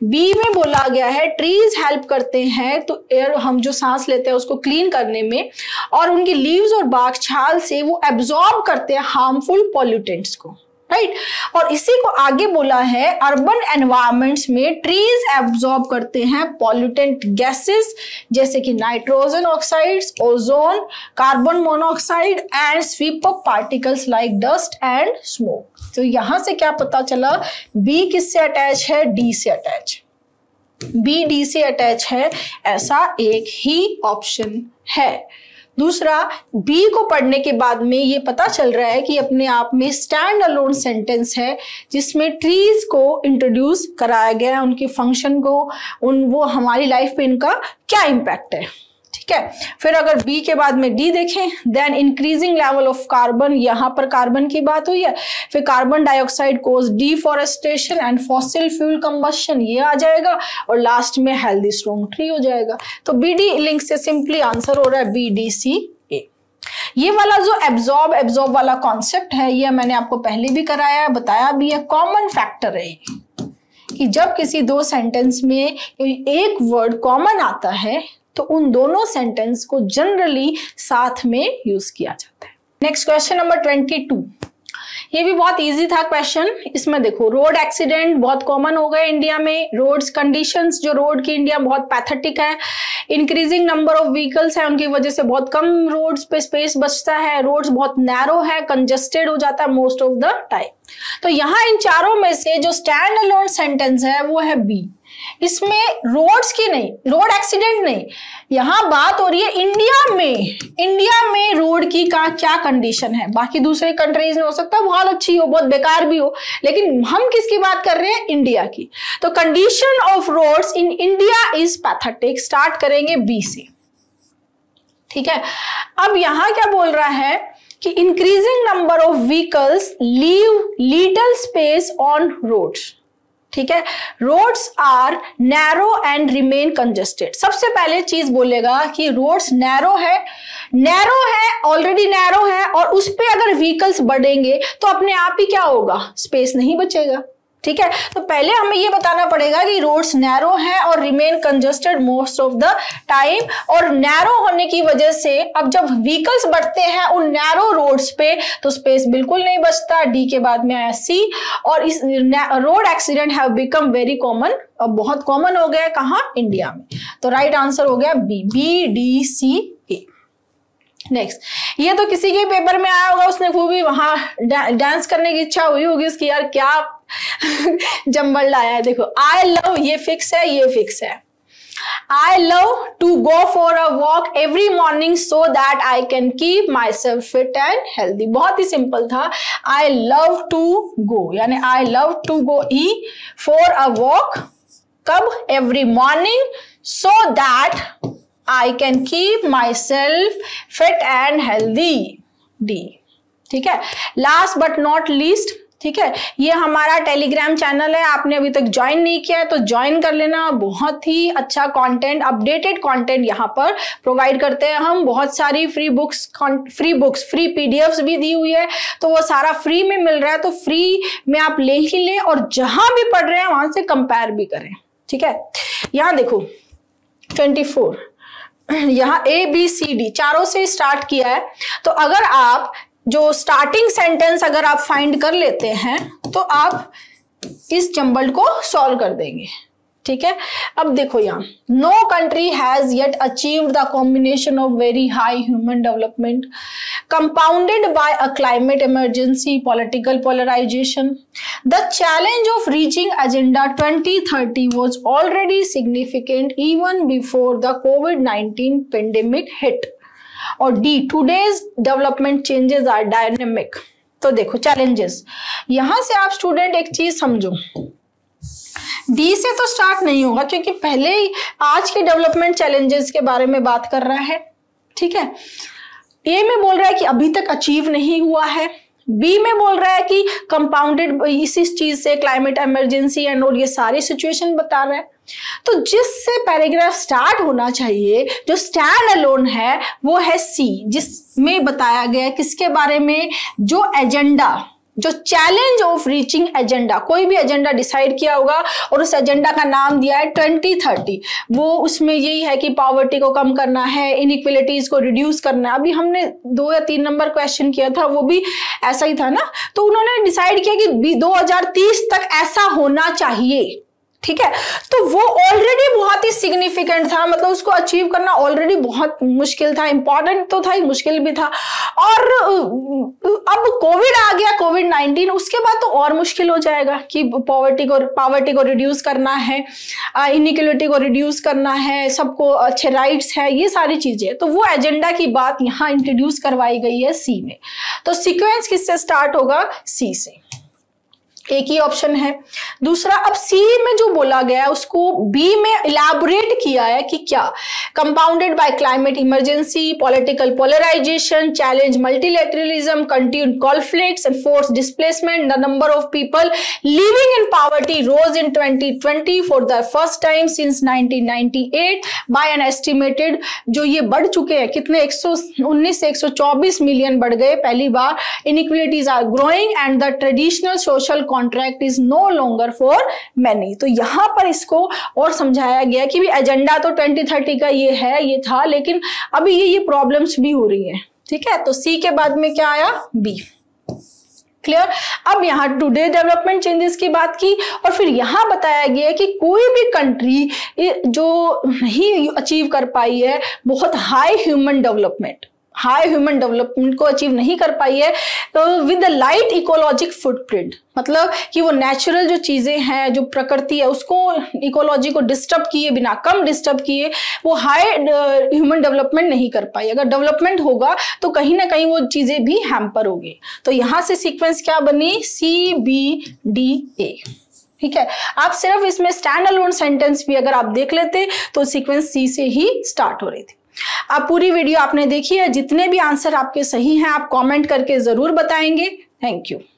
बी में बोला गया है ट्रीज हेल्प करते हैं तो एयर हम जो सांस लेते हैं उसको क्लीन करने में, और उनकी लीव्स और बाग छाल से वो एब्जॉर्ब करते हैं हार्मफुल पॉल्यूटेंट्स को, राइट right? और इसी को आगे बोला है अर्बन एनवायरमेंट्स में ट्रीज एब्जॉर्ब करते हैं पॉल्यूटेंट गैसेस जैसे कि nitrogen oxides, ozone, carbon monoxide and sweeper particles like dust and smoke. तो यहां से क्या पता चला, बी किससे अटैच है, डी से अटैच. बी डी से अटैच है, ऐसा एक ही ऑप्शन है. दूसरा, बी को पढ़ने के बाद में ये पता चल रहा है कि अपने आप में स्टैंड अलोन सेंटेंस है जिसमें ट्रीज को इंट्रोड्यूस कराया गया है, उनके फंक्शन को, उन वो हमारी लाइफ पे इनका क्या इम्पैक्ट है. ठीक है, फिर अगर बी के बाद में डी देखें, then increasing level of carbon, यहाँ पर कार्बन की बात हुई है, फिर carbon dioxide cause deforestation and fossil fuel combustion, ये आ जाएगा, और लास्ट में हेल्दी स्ट्रॉन्ग ट्री हो जाएगा. तो बी डी लिंक से सिंपली आंसर हो रहा है बी डी सी ए. ये वाला जो एब्जॉर्ब एब्जॉर्ब वाला कॉन्सेप्ट है, यह मैंने आपको पहले भी कराया, बताया भी है, कॉमन फैक्टर है कि जब किसी दो सेंटेंस में एक वर्ड कॉमन आता है तो उन दोनों सेंटेंस को जनरली साथ में यूज किया जाता है. नेक्स्ट क्वेश्चन नंबर बाईस. ये भी बहुत इजी था क्वेश्चन. इसमें देखो रोड एक्सीडेंट बहुत कॉमन हो गए इंडिया में, रोड्स कंडीशंस जो रोड की इंडिया बहुत पैथेटिक है, इंक्रीजिंग नंबर ऑफ व्हीकल्स है, उनकी वजह से बहुत कम रोड्स पे स्पेस बचता है, रोड्स बहुत नैरो है, कंजस्टेड हो जाता है मोस्ट ऑफ द टाइम. तो यहाँ इन चारों में से जो स्टैंड अलोन सेंटेंस है वो है बी. इसमें रोड्स की नहीं, रोड एक्सीडेंट नहीं, यहाँ बात हो रही है इंडिया में, इंडिया में रोड की का क्या कंडीशन है. बाकी दूसरे कंट्रीज में हो सकता है बहुत अच्छी हो, बहुत बेकार भी हो, लेकिन हम किसकी बात कर रहे हैं, इंडिया की. तो condition of roads in India is pathetic, start करेंगे बी से. ठीक है, अब यहाँ क्या बोल रहा है कि increasing number of vehicles leave little space on roads. ठीक है, roads are narrow and remain congested. सबसे पहले चीज बोलेगा कि रोड्स नैरो है, नैरो है ऑलरेडी नैरो है, और उस पे अगर व्हीकल्स बढ़ेंगे तो अपने आप ही क्या होगा, स्पेस नहीं बचेगा. ठीक है, तो पहले हमें ये बताना पड़ेगा कि रोड्स नैरो है और remain congested most of the time, और नैरो होने की वजह से अब जब व्हीकल्स बढ़ते हैं उन नैरो रोड्स पे तो स्पेस बिल्कुल नहीं बचता. डी के बाद में आया सी, और इस road accident have become very common, अब बहुत कॉमन हो गया, कहाँ, इंडिया में. तो राइट आंसर हो गया B, B D C A. Next, ये तो किसी के पेपर में आया होगा, उसने खूब ही वहां डा, डांस करने की इच्छा हुई होगी इसकी, यार क्या जम्बल आया है. देखो आई लव, ये फिक्स है, ये फिक्स है. I love to go for a walk every morning so that I can keep myself fit and healthy. बहुत ही सिंपल था, आई लव टू गो, यानी आई लव टू गो ई for a walk, कब, every morning, so that I can keep myself fit and healthy. D. ठीक है, last but not least. ठीक है, ये हमारा टेलीग्राम चैनल है, आपने अभी तक ज्वाइन नहीं किया है तो ज्वाइन कर लेना. बहुत ही अच्छा कंटेंट, अपडेटेड कंटेंट यहाँ पर प्रोवाइड करते हैं हम. बहुत सारी free books free books free PDFs भी दी हुई है, तो वो सारा फ्री में मिल रहा है, तो फ्री में आप ले ही लें, और जहां भी पढ़ रहे हैं वहां से कंपेयर भी करें. ठीक है, यहाँ देखो ट्वेंटी फोर, यहाँ ए बी सी डी चारों से स्टार्ट किया है, तो अगर आप जो स्टार्टिंग सेंटेंस अगर आप फाइंड कर लेते हैं तो आप इस जंबल को सॉल्व कर देंगे. ठीक है, अब देखो यहाँ no country has yet achieved the combination of very high human development compounded by a climate emergency, political polarisation, the challenge of reaching agenda twenty thirty was already significant even before the COVID nineteen pandemic hit. और the today's development changes are dynamic. तो देखो challenges, यहां से आप student एक चीज समझो, D से तो स्टार्ट नहीं होगा क्योंकि पहले ही आज के डेवलपमेंट चैलेंजेस के बारे में बात कर रहा है. ठीक है, ए में बोल रहा है कि अभी तक अचीव नहीं हुआ है, बी में बोल रहा है कि कंपाउंडेड इसी चीज से क्लाइमेट इमरजेंसी एंड और ये सारी सिचुएशन बता रहा है, तो जिससे पैराग्राफ स्टार्ट होना चाहिए, जो स्टैंड अलोन है वो है सी, जिसमें बताया गया है किसके बारे में, जो एजेंडा, जो चैलेंज ऑफ रीचिंग एजेंडा, कोई भी एजेंडा डिसाइड किया होगा और उस एजेंडा का नाम दिया है ट्वेंटी थर्टी, वो उसमें यही है कि पॉवर्टी को कम करना है, इनइक्वलिटीज को रिड्यूस करना है। अभी हमने दो या तीन नंबर क्वेश्चन किया था, वो भी ऐसा ही था ना। तो उन्होंने डिसाइड किया कि दो हज़ार तीस तक ऐसा होना चाहिए, ठीक है। तो वो ऑलरेडी बहुत ही सिग्निफिकेंट था, मतलब उसको अचीव करना ऑलरेडी बहुत मुश्किल था, इंपॉर्टेंट तो था ही, मुश्किल भी था। और अब कोविड आ गया, कोविड नाइनटीन, उसके बाद तो और मुश्किल हो जाएगा कि पॉवर्टी को पॉवर्टी को रिड्यूस करना है, इनइक्वलिटी को रिड्यूस करना है, सबको अच्छे राइट्स है, ये सारी चीजें। तो वो एजेंडा की बात यहाँ इंट्रोड्यूस करवाई गई है सी में। तो सिक्वेंस किससे स्टार्ट होगा? सी से। एक ही ऑप्शन है। दूसरा, अब सी में जो बोला गया है उसको बी में इलाबोरेट किया है कि क्या, compounded by climate emergency, political polarisation, challenge multilateralism, continued conflicts and force displacement, the number of people living in poverty rose in twenty twenty for the first time since nineteen ninety eight by an estimated, जो ये बढ़ चुके हैं कितने, एक सौ उन्नीस से एक सौ चौबीस मिलियन बढ़ गए पहली बार। Inequalities are growing and the traditional social contract is no longer for many. तो यहाँ पर इसको और समझाया गया कि भी एजेंडा तो ट्वेंटी थर्टी का ये है, ये था, लेकिन अभी ये ये प्रॉब्लम्स भी हो रही है, ठीक है। तो सी के बाद में क्या आया? बी। क्लियर। अब यहाँ टुडे डेवलपमेंट चेंजेस की बात की, और फिर यहाँ बताया गया कि कोई भी कंट्री जो नहीं अचीव कर पाई है बहुत high human development high human development को अचीव नहीं कर पाई है तो with a light ecologic footprint, मतलब कि वो नेचुरल जो चीजें हैं, जो प्रकृति है, उसको इकोलॉजी को डिस्टर्ब किए बिना, कम डिस्टर्ब किए, वो हाई ह्यूमन डेवलपमेंट नहीं कर पाई। अगर डेवलपमेंट होगा तो कहीं ना कहीं वो चीजें भी हैम्पर होगी। तो यहाँ से सीक्वेंस क्या बनी? सी बी डी ए, ठीक है। आप सिर्फ इसमें स्टैंड अलोन सेंटेंस भी अगर आप देख लेते तो सीक्वेंस सी से ही स्टार्ट हो रही थी। आप पूरी वीडियो आपने देखी है, जितने भी आंसर आपके सही हैं आप कमेंट करके जरूर बताएंगे। Thank you.